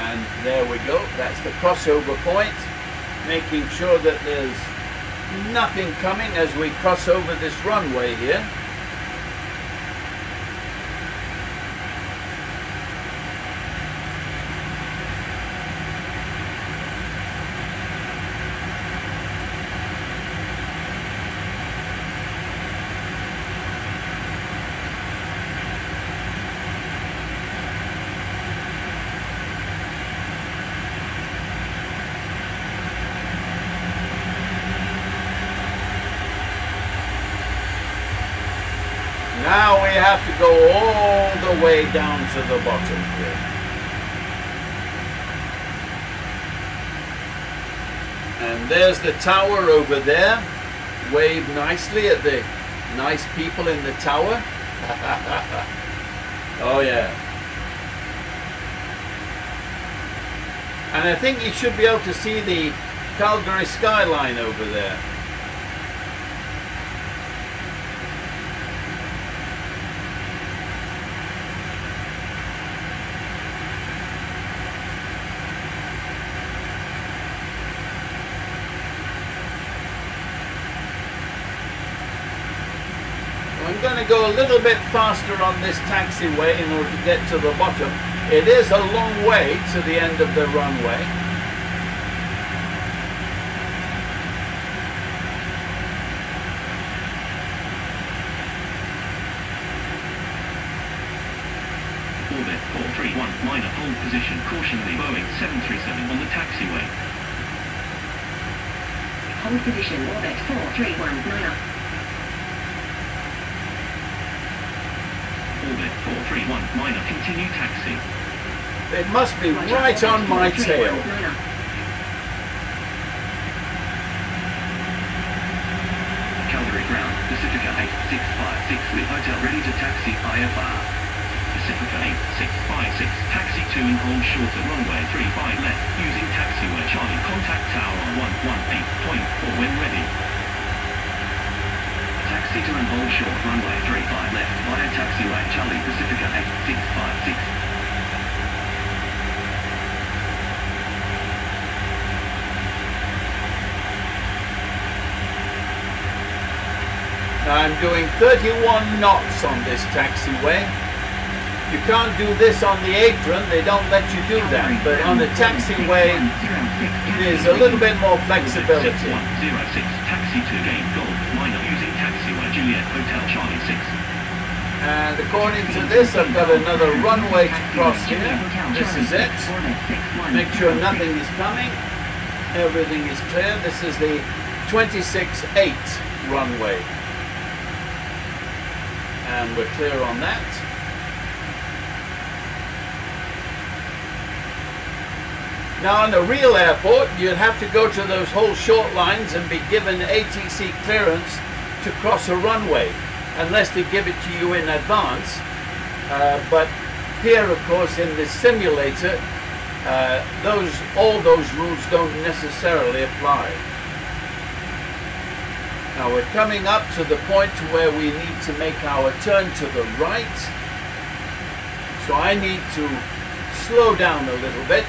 And there we go, that's the crossover point. Making sure that there's nothing coming as we cross over this runway here. you have to go all the way down to the bottom here. And there's the tower over there. Wave nicely at the nice people in the tower. Oh yeah. And I think you should be able to see the Calgary skyline over there. I'm going to go a little bit faster on this taxiway in order to get to the bottom. It is a long way to the end of the runway. Orbit 431, minor hold position, caution the Boeing 737 on the taxiway. Hold position, orbit 431, minor. Orbit 431, minor, continue taxi. It must be right on my tail. Calgary ground, Pacifica 8656 with hotel ready to taxi IFR. Pacifica 8656, taxi 2 and hold short of runway 3 by left, using taxiway Charlie, contact tower 118.4 when ready. Taxi to and hold short runway 35 left via taxiway Charlie Pacifica 8656. I'm doing 31 knots on this taxiway. You can't do this on the apron, they don't let you do that, but on the taxiway there's a little bit more flexibility. 6106, taxi to gain gold, minor using taxiway Juliet Hotel Charlie 6. And according to this, I've got another runway to cross here. This is it. Make sure nothing is coming. Everything is clear. This is the 26-8 runway. And we're clear on that. Now on the real airport, you'd have to go to those whole short lines and be given ATC clearance to cross a runway, unless they give it to you in advance. But here, of course, in the simulator, all those rules don't necessarily apply. Now we're coming up to the point where we need to make our turn to the right. So I need to slow down a little bit.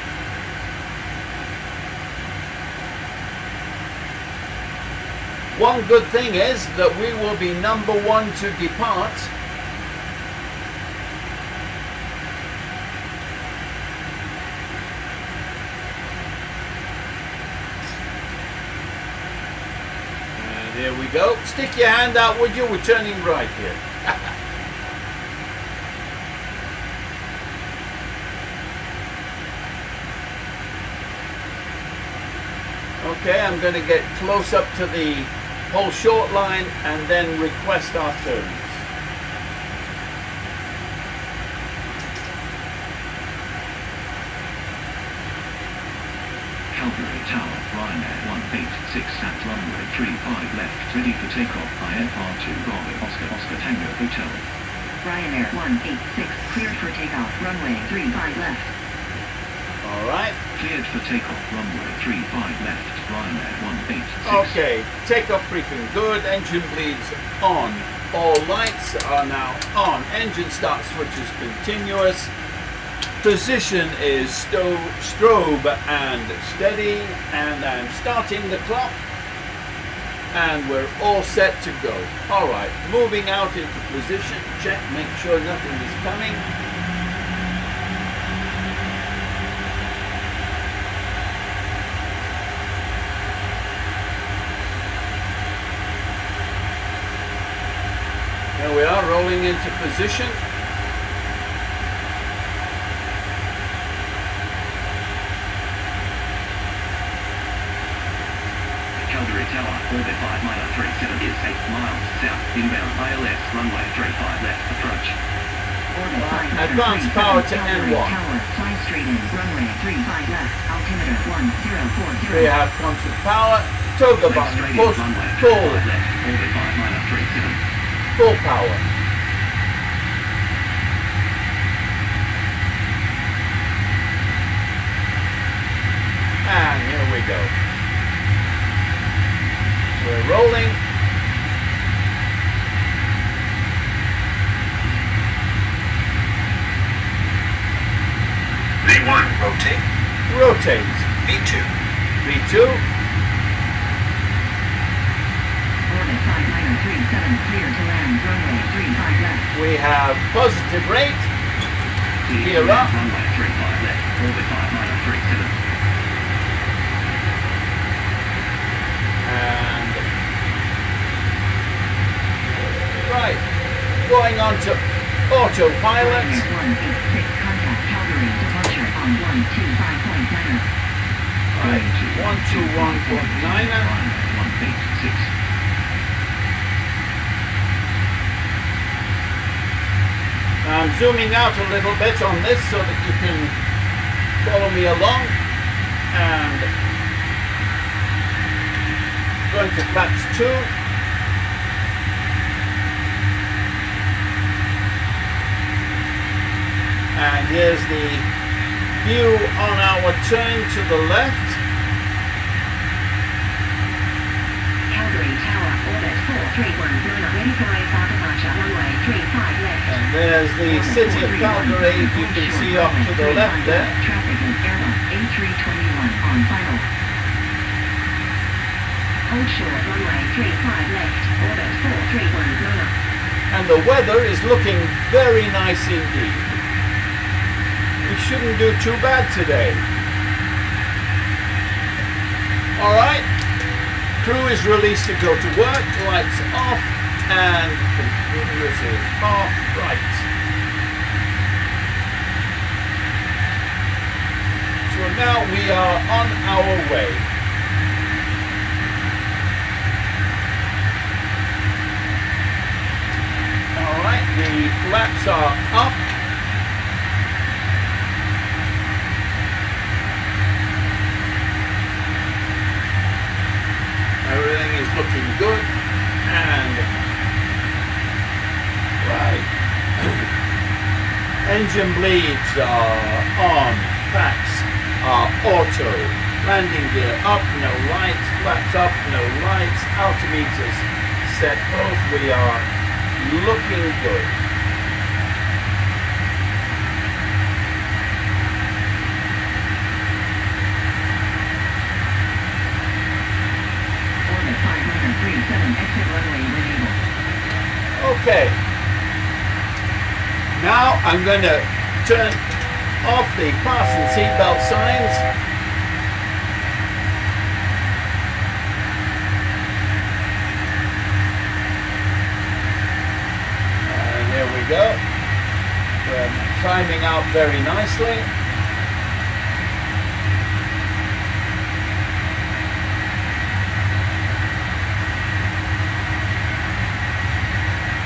One good thing is that we will be number one to depart. And here we go. Stick your hand out, would you? We're turning right here. Okay, I'm going to get close up to the whole short line and then request our turns. Calgary Tower, Ryanair 186 at runway 35 left, ready for takeoff, IFR 2 Bravo Oscar Oscar Tango Hotel. Ryanair 186, cleared for takeoff, runway 35 left. Alright. Cleared for takeoff, runway 35 left. Okay, takeoff briefing good, engine bleeds on, all lights are now on, engine start switch is continuous, position is strobe and steady, and I'm starting the clock, and we're all set to go. Alright, moving out into position, check, make sure nothing is coming. There we are, rolling into position. Calgary Tower, orbit 5. 5-37 is 8 miles south, inbound ILS, runway 35 left, approach. Advance power to N1. We have constant power, toggle button, push, pull, full power. And here we go. We're rolling. V1, rotate. Rotates. V2. V2. Orbit 5937, clear to land, runway 35 left. We have positive rate. Gear up. Runway 35 left, orbit 5937. And right, going on to autopilot. Right, 121.9er. 186. I'm zooming out a little bit on this so that you can follow me along. And going to flaps 2. And here's the view on our turn to the left. Calgary Tower, orbit 4310, ready for IFR departure, runway 35 left. And there's the city of Calgary, you can see off to the left there. Traffic in Airbus A321 on final. Hold short, runway 35 left, orbit 431, go up. And the weather is looking very nice indeed. We shouldn't do too bad today. Alright, crew is released to go to work, lights off, and computer is off, right. So now we are on our way. Alright, the flaps are up. Everything is looking good. And right. Engine bleeds are on. Flaps are auto. Landing gear up, no lights. Flaps up, no lights. Altimeters set both. We are looking good. Okay. Now I'm going to turn off the fasten seatbelt signs. Go. We're climbing out very nicely.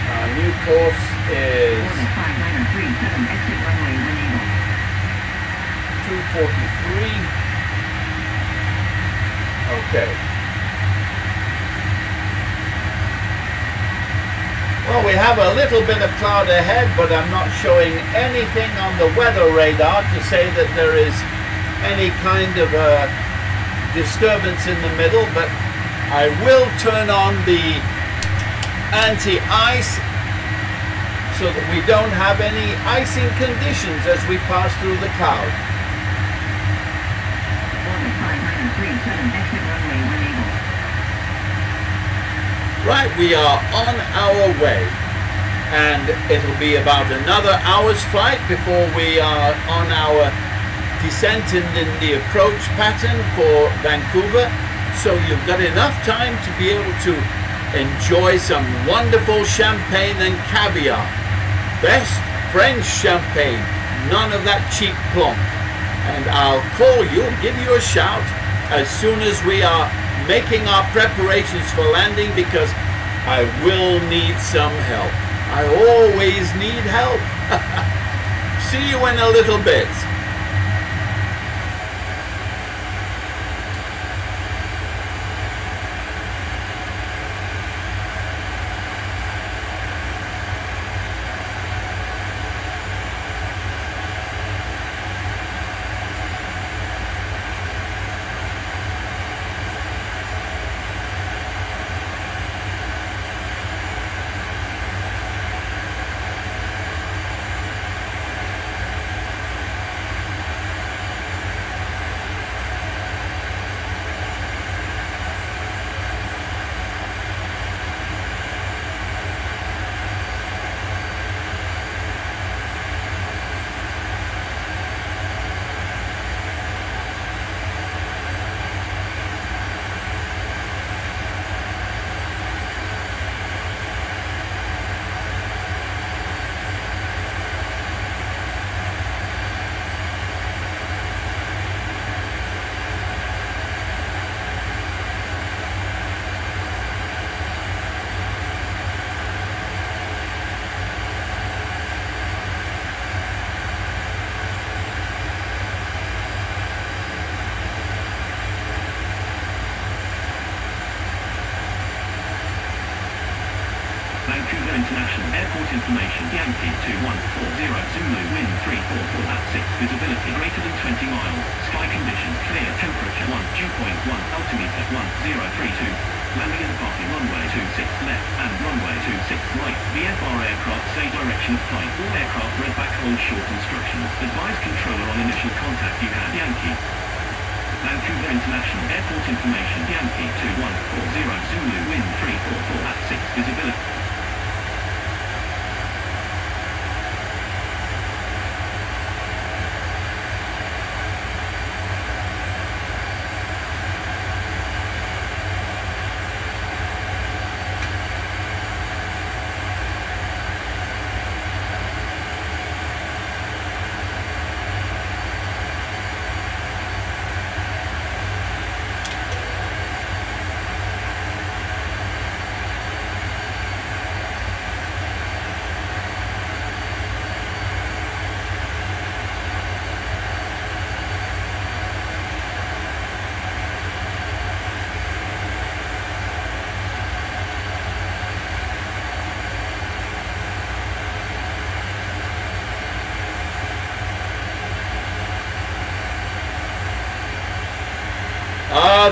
Our new course is 243. Okay. Well, we have a little bit of cloud ahead, but I'm not showing anything on the weather radar to say that there is any kind of a disturbance in the middle, but I will turn on the anti-ice so that we don't have any icing conditions as we pass through the cloud. Right, we are on our way, and it'll be about another hour's flight before we are on our descent in the approach pattern for Vancouver, so you've got enough time to be able to enjoy some wonderful champagne and caviar. Best French champagne, none of that cheap plonk. And I'll call you, give you a shout as soon as we are making our preparations for landing because I will need some help. I always need help. See you in a little bit. International Airport information, Yankee 2140, Zulu wind 344 at 6, visibility greater than 20 miles, sky condition clear, temperature 1, dew point 1, altimeter 1032, landing and parking runway 26 left and runway 26 right, VFR aircraft say direction of flight, all aircraft read back hold short instructions, advise controller on initial contact you have, Yankee. Vancouver International Airport information, Yankee 2140, Zulu wind 344 at 6, visibility.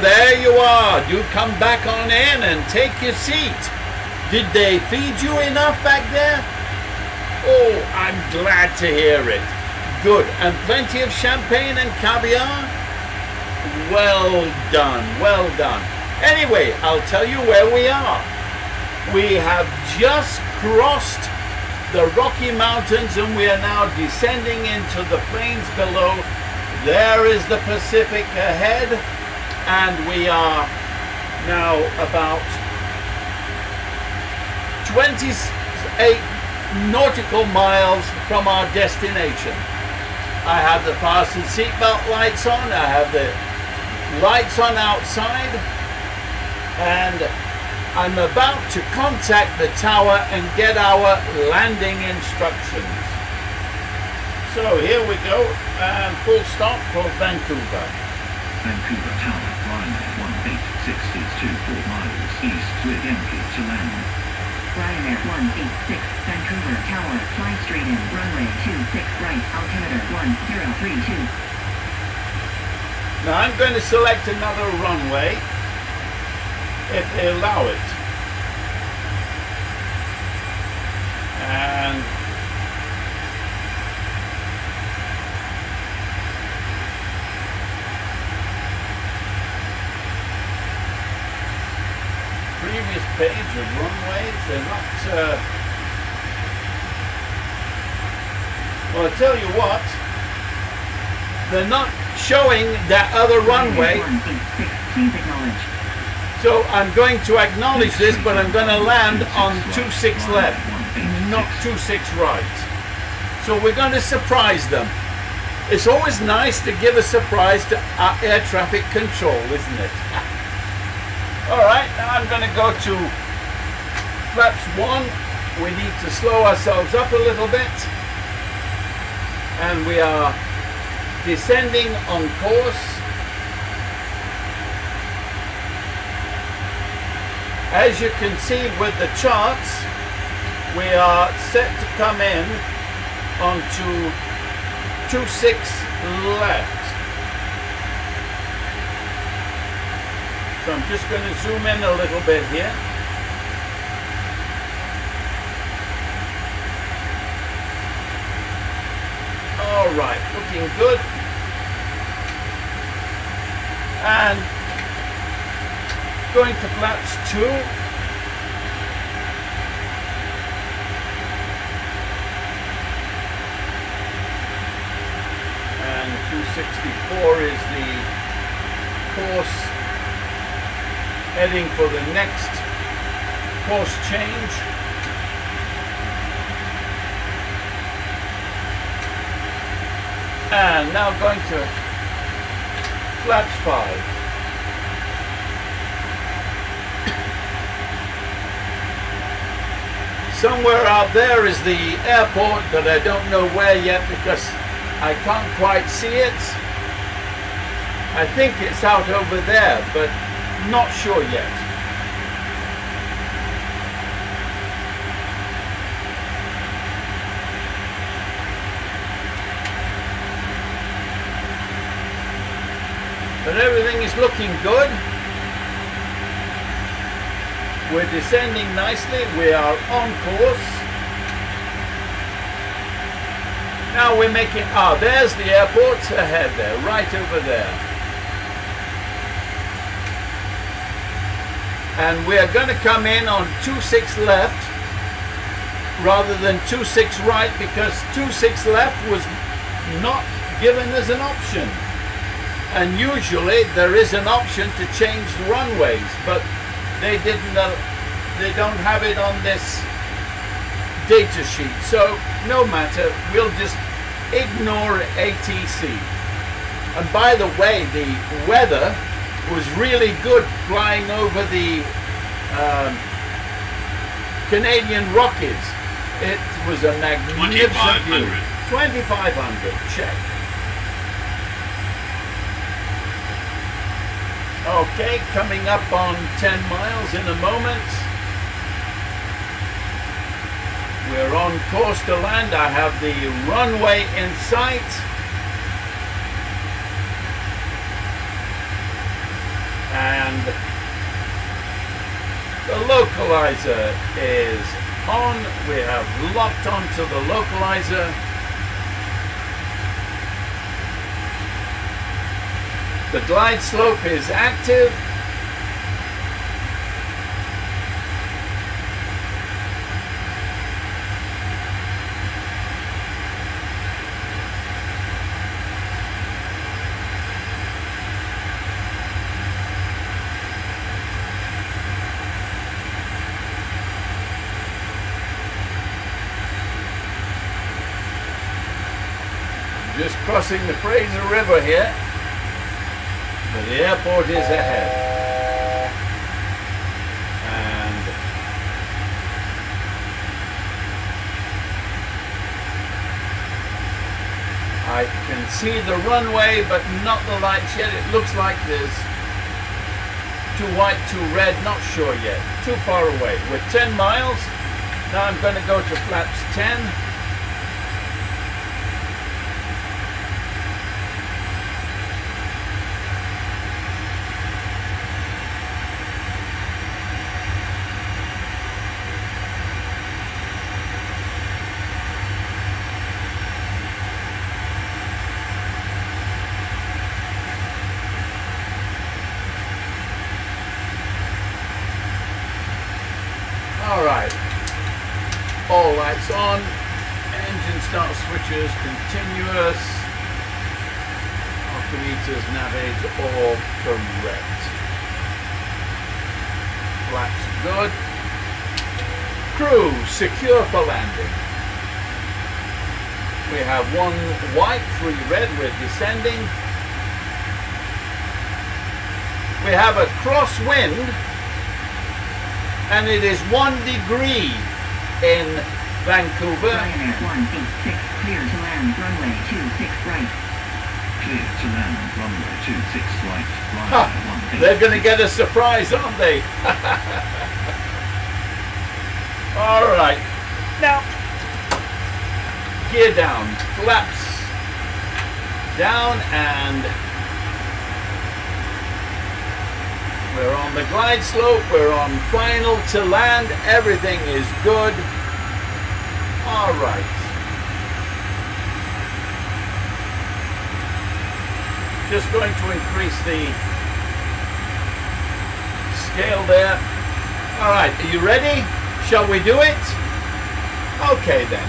There you are. Do come back on in and take your seat. Did they feed you enough back there? Oh, I'm glad to hear it. Good. And plenty of champagne and caviar? Well done. Well done. Anyway, I'll tell you where we are. We have just crossed the Rocky Mountains and we are now descending into the plains below. There is the Pacific ahead. And we are now about 28 nautical miles from our destination. I have the fasten seatbelt lights on, I have the lights on outside, and I'm about to contact the tower and get our landing instructions. So here we go, and full stop for Vancouver. Vancouver Tower. 18664 miles east with entry to land. Ryanair 186, Vancouver Tower, fly straight in, runway 26 right, altimeter 1032. Now I'm going to select another runway, if they allow it. And previous page of runways, they're not, well, I tell you what, they're not showing that other runway, so I'm going to acknowledge this, but I'm going to land on 26 left, not 26 right, so we're going to surprise them. It's always nice to give a surprise to our air traffic control, isn't it? Alright, now I'm going to go to flaps 1. We need to slow ourselves up a little bit. And we are descending on course. As you can see with the charts, we are set to come in onto 26 left. So I'm just going to zoom in a little bit here. All right, looking good. And going to flaps 2. And 264 is the course, heading for the next course change. And now going to flaps 5. Somewhere out there is the airport, but I don't know where yet because I can't quite see it. I think it's out over there, but not sure yet. But everything is looking good. We're descending nicely. We are on course. Now we're making... ah, there's the airport ahead there, right over there. And we are going to come in on 26 left rather than 26 right because 26 left was not given as an option. And usually there is an option to change runways, but they didn't. They don't have it on this data sheet. So no matter, we'll just ignore ATC. And by the way, the weather was really good flying over the Canadian Rockies. It was a magnificent 2500. View. 2500, check. Okay, coming up on 10 miles in a moment. We're on course to land. I have the runway in sight. And the localizer is on. We have locked onto the localizer. The glide slope is active. Just crossing the Fraser River here, but the airport is ahead. And I can see the runway, but not the lights yet. It looks like there's too white, too red, not sure yet. Too far away. We're 10 miles. Now I'm going to go to flaps 10. On engine start switches continuous, altimeters, navage, all correct. Flaps good. Crew secure for landing. We have 1 white, 3 red. We're descending. We have a crosswind and it is 1 degree in Vancouver. Ryanair 186 clear to land runway 26 right. Clear to land runway 26 right. Ryanair 186. They're going to get a surprise, aren't they? All right. Now, gear down, flaps down, and we're on the glide slope, we're on final to land, everything is good. All right. Just going to increase the scale there. All right, are you ready? Shall we do it? Okay then.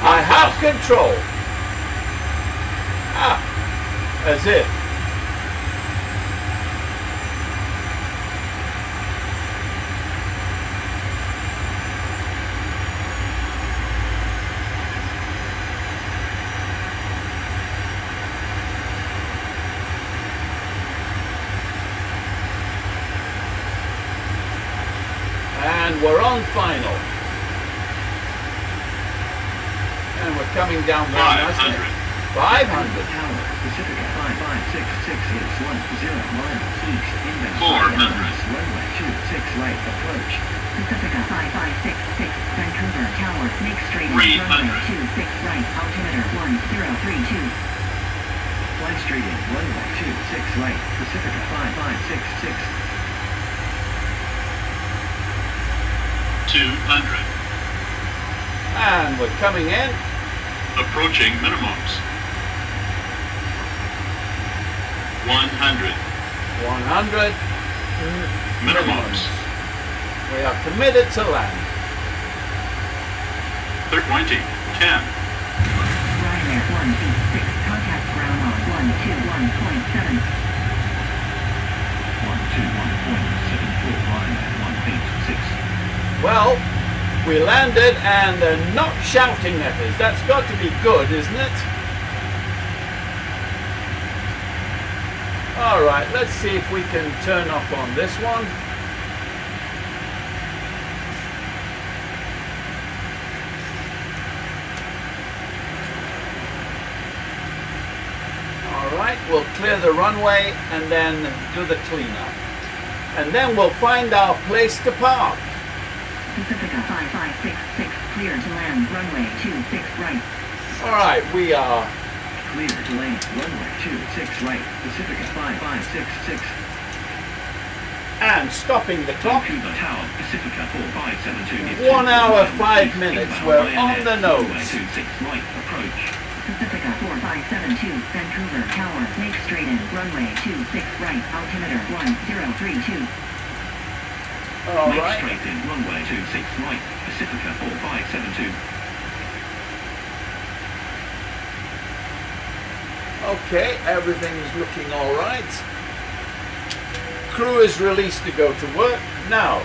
I have control. Ah, as if. We're on final. And we're coming down 500. 500. Tower, Pacific 5566 is 10 miles east. Inbound 400. Runway 26 right approach. Pacifica 5566 Vancouver Tower. Make straight in. Runway 26 right. Altimeter 1032. Fly straight in. Runway 26 right. Pacifica 5566. 200. And we're coming in. Approaching minimums. 100. 100. Minimums. We are committed to land. 320. 10. Ryanair 186. Contact ground on 121.7. 121.74. Ryanair 186. Well, we landed and they're not shouting at us. That's got to be good, isn't it? All right, let's see if we can turn off on this one. All right, we'll clear the runway and then do the cleanup. And then we'll find our place to park. Pacifica 5566, clear to land, runway 26 right. Alright, we are clear to land, runway 26 right, Pacifica 5566. And stopping the clock. Vancouver Tower, Pacifica 4572. 1 hour, 5 minutes, we're on the nose. Runway 26 right, approach. Pacifica 4572, Vancouver Tower, make straight in, runway 26 right, altimeter 1032. All right. Straight in, runway 26 right, Pacifica 4572. Okay, everything's looking all right. Crew is released to go to work. Now,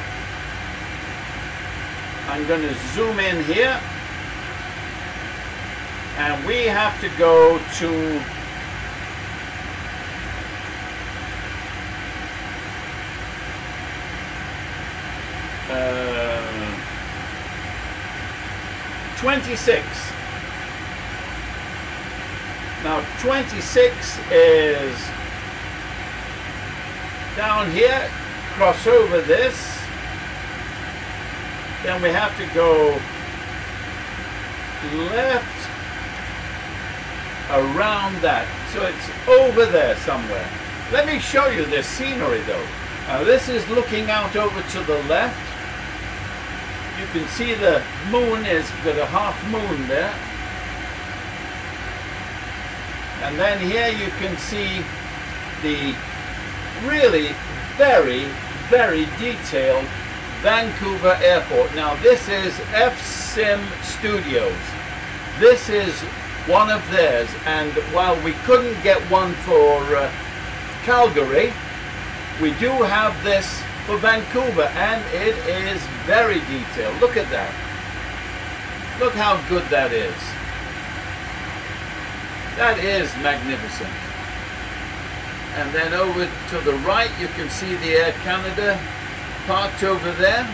I'm going to zoom in here. And we have to go to... Now 26 is down here, cross over this, then we have to go left around that, so it's over there somewhere. Let me show you this scenery though. Now this is looking out over to the left. You can see the moon is, got a half moon there. And then here you can see the really very detailed Vancouver Airport. Now this is FSimStudios. This is one of theirs, and while we couldn't get one for Calgary, we do have this for Vancouver, and it is very detailed. Look at that. Look how good that is. That is magnificent. and then over to the right you can see the Air Canada parked over there.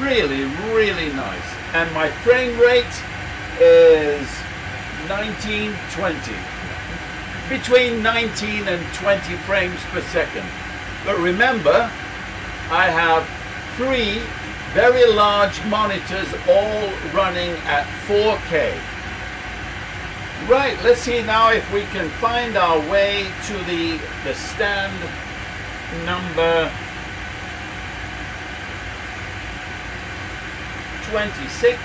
Really, really nice. And my frame rate is 1920. Between 19 and 20 frames per second. But remember, I have three very large monitors all running at 4K. Right, let's see now if we can find our way to the stand number 26.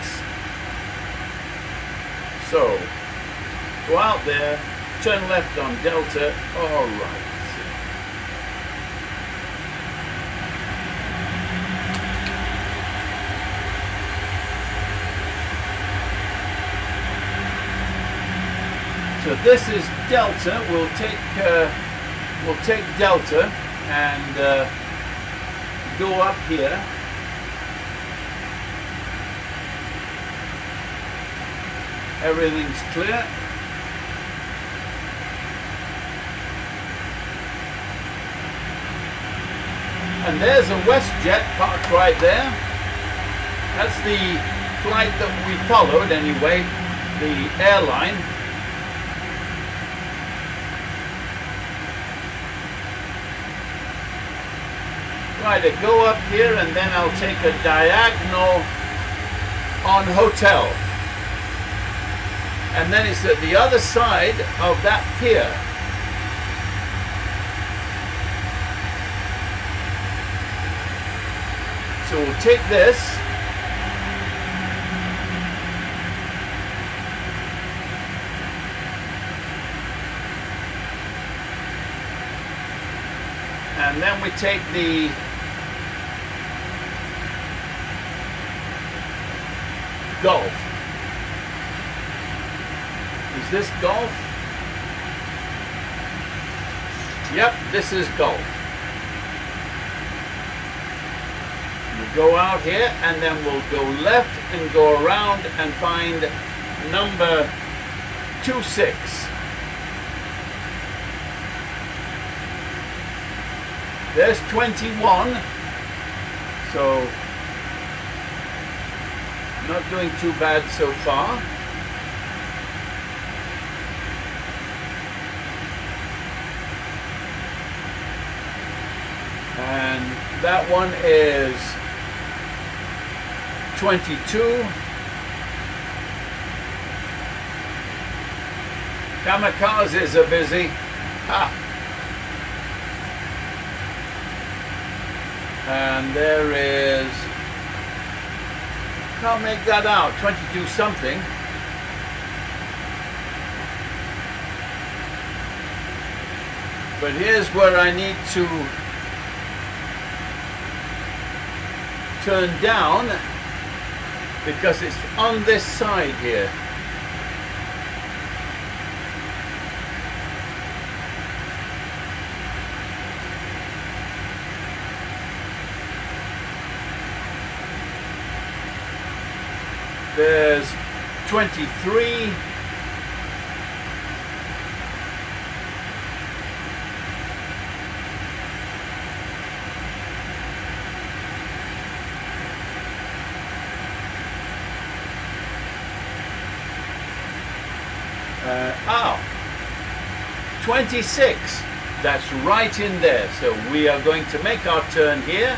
So, go out there, turn left on Delta, all right. So this is Delta. We'll take Delta and go up here. Everything's clear. And there's a WestJet parked right there. That's the flight that we followed anyway, the airline. Right, I go up here and then I'll take a diagonal on hotel. And then it's at the other side of that pier. So we'll take this. And then we take the Golf. Is this Golf? Yep, this is Golf. We go out here and then we'll go left and go around and find number 26. There's 21. So not doing too bad so far. And that one is 22. Kamikazes are busy. Ha! And there is, can't make that out, 22 something. But here's where I need to turn down because it's on this side here. There's 23. Oh, 26. That's right in there. So we are going to make our turn here.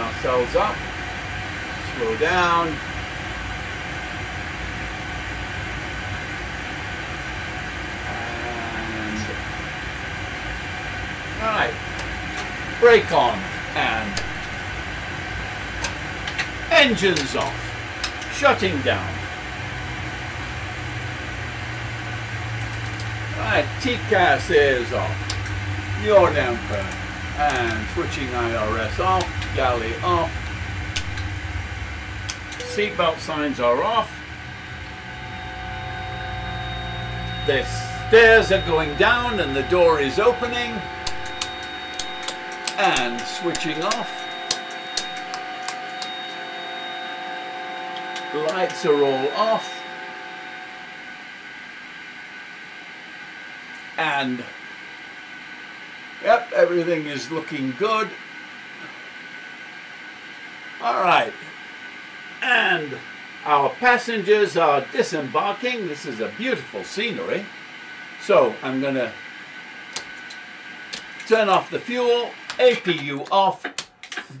Ourselves up, slow down, and all right, brake on and engines off, shutting down. All right, TCAS is off, yaw damper, and switching IRS off. Galley off, seatbelt signs are off, this stairs are going down and the door is opening and switching off. Lights are all off. And yep, everything is looking good. All right, and our passengers are disembarking. This is a beautiful scenery. So I'm gonna turn off the fuel, APU off,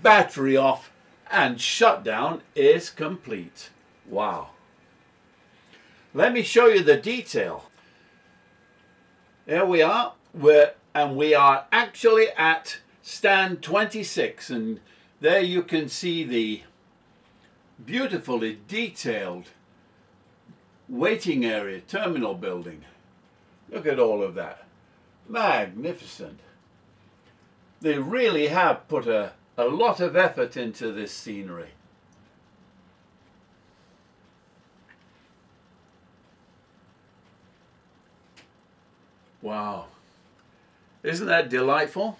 battery off, and shutdown is complete. Wow. Let me show you the detail. There we are, we are actually at stand 26, and there you can see the beautifully detailed waiting area, terminal building. Look at all of that. Magnificent. They really have put a lot of effort into this scenery. Wow, isn't that delightful?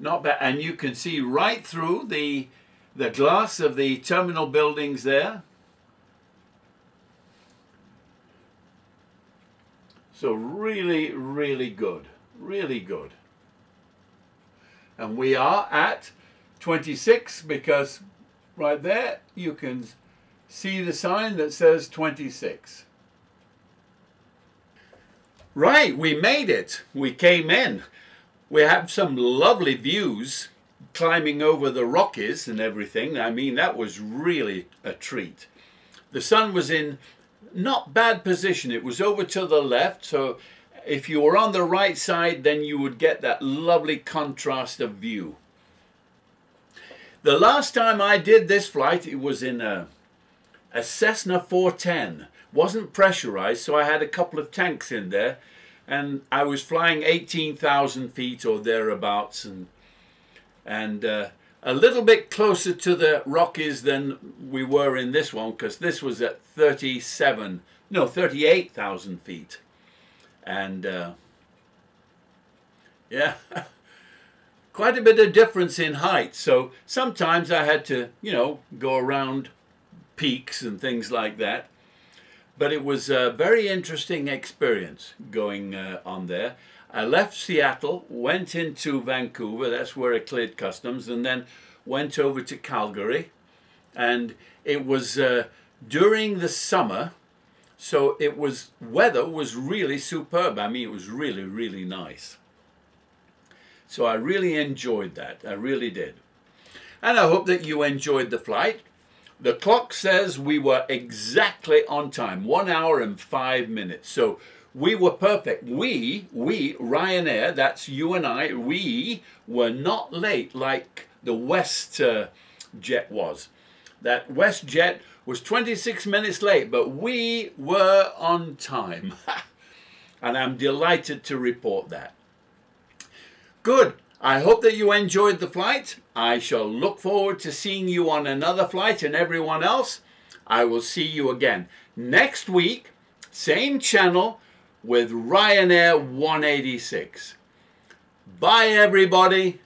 Not bad, and you can see right through the glass of the terminal buildings there. So really, really good, really good. And we are at 26 because right there you can see the sign that says 26. Right, we made it. We came in. We had some lovely views climbing over the Rockies and everything. I mean, that was really a treat. The sun was in not bad position. It was over to the left. So if you were on the right side, then you would get that lovely contrast of view. The last time I did this flight, it was in a Cessna 410, wasn't pressurized, so I had a couple of tanks in there, and I was flying 18,000 feet or thereabouts, and a little bit closer to the Rockies than we were in this one, because this was at 38,000 feet, and yeah, quite a bit of difference in height. So sometimes I had to, you know, go around peaks and things like that, but it was a very interesting experience going on there. I left Seattle, went into Vancouver, that's where I cleared customs, and then went over to Calgary, and it was during the summer, so it was, weather was really superb. I mean, it was really, really nice. So I really enjoyed that, I really did, and I hope that you enjoyed the flight. The clock says we were exactly on time, 1 hour and 5 minutes. So we were perfect. We, Ryanair, that's you and I, we were not late like the WestJet was. That WestJet was 26 minutes late, but we were on time. And I'm delighted to report that. Good. I hope that you enjoyed the flight. I shall look forward to seeing you on another flight, and everyone else, I will see you again next week, same channel with Ryanair 186. Bye everybody.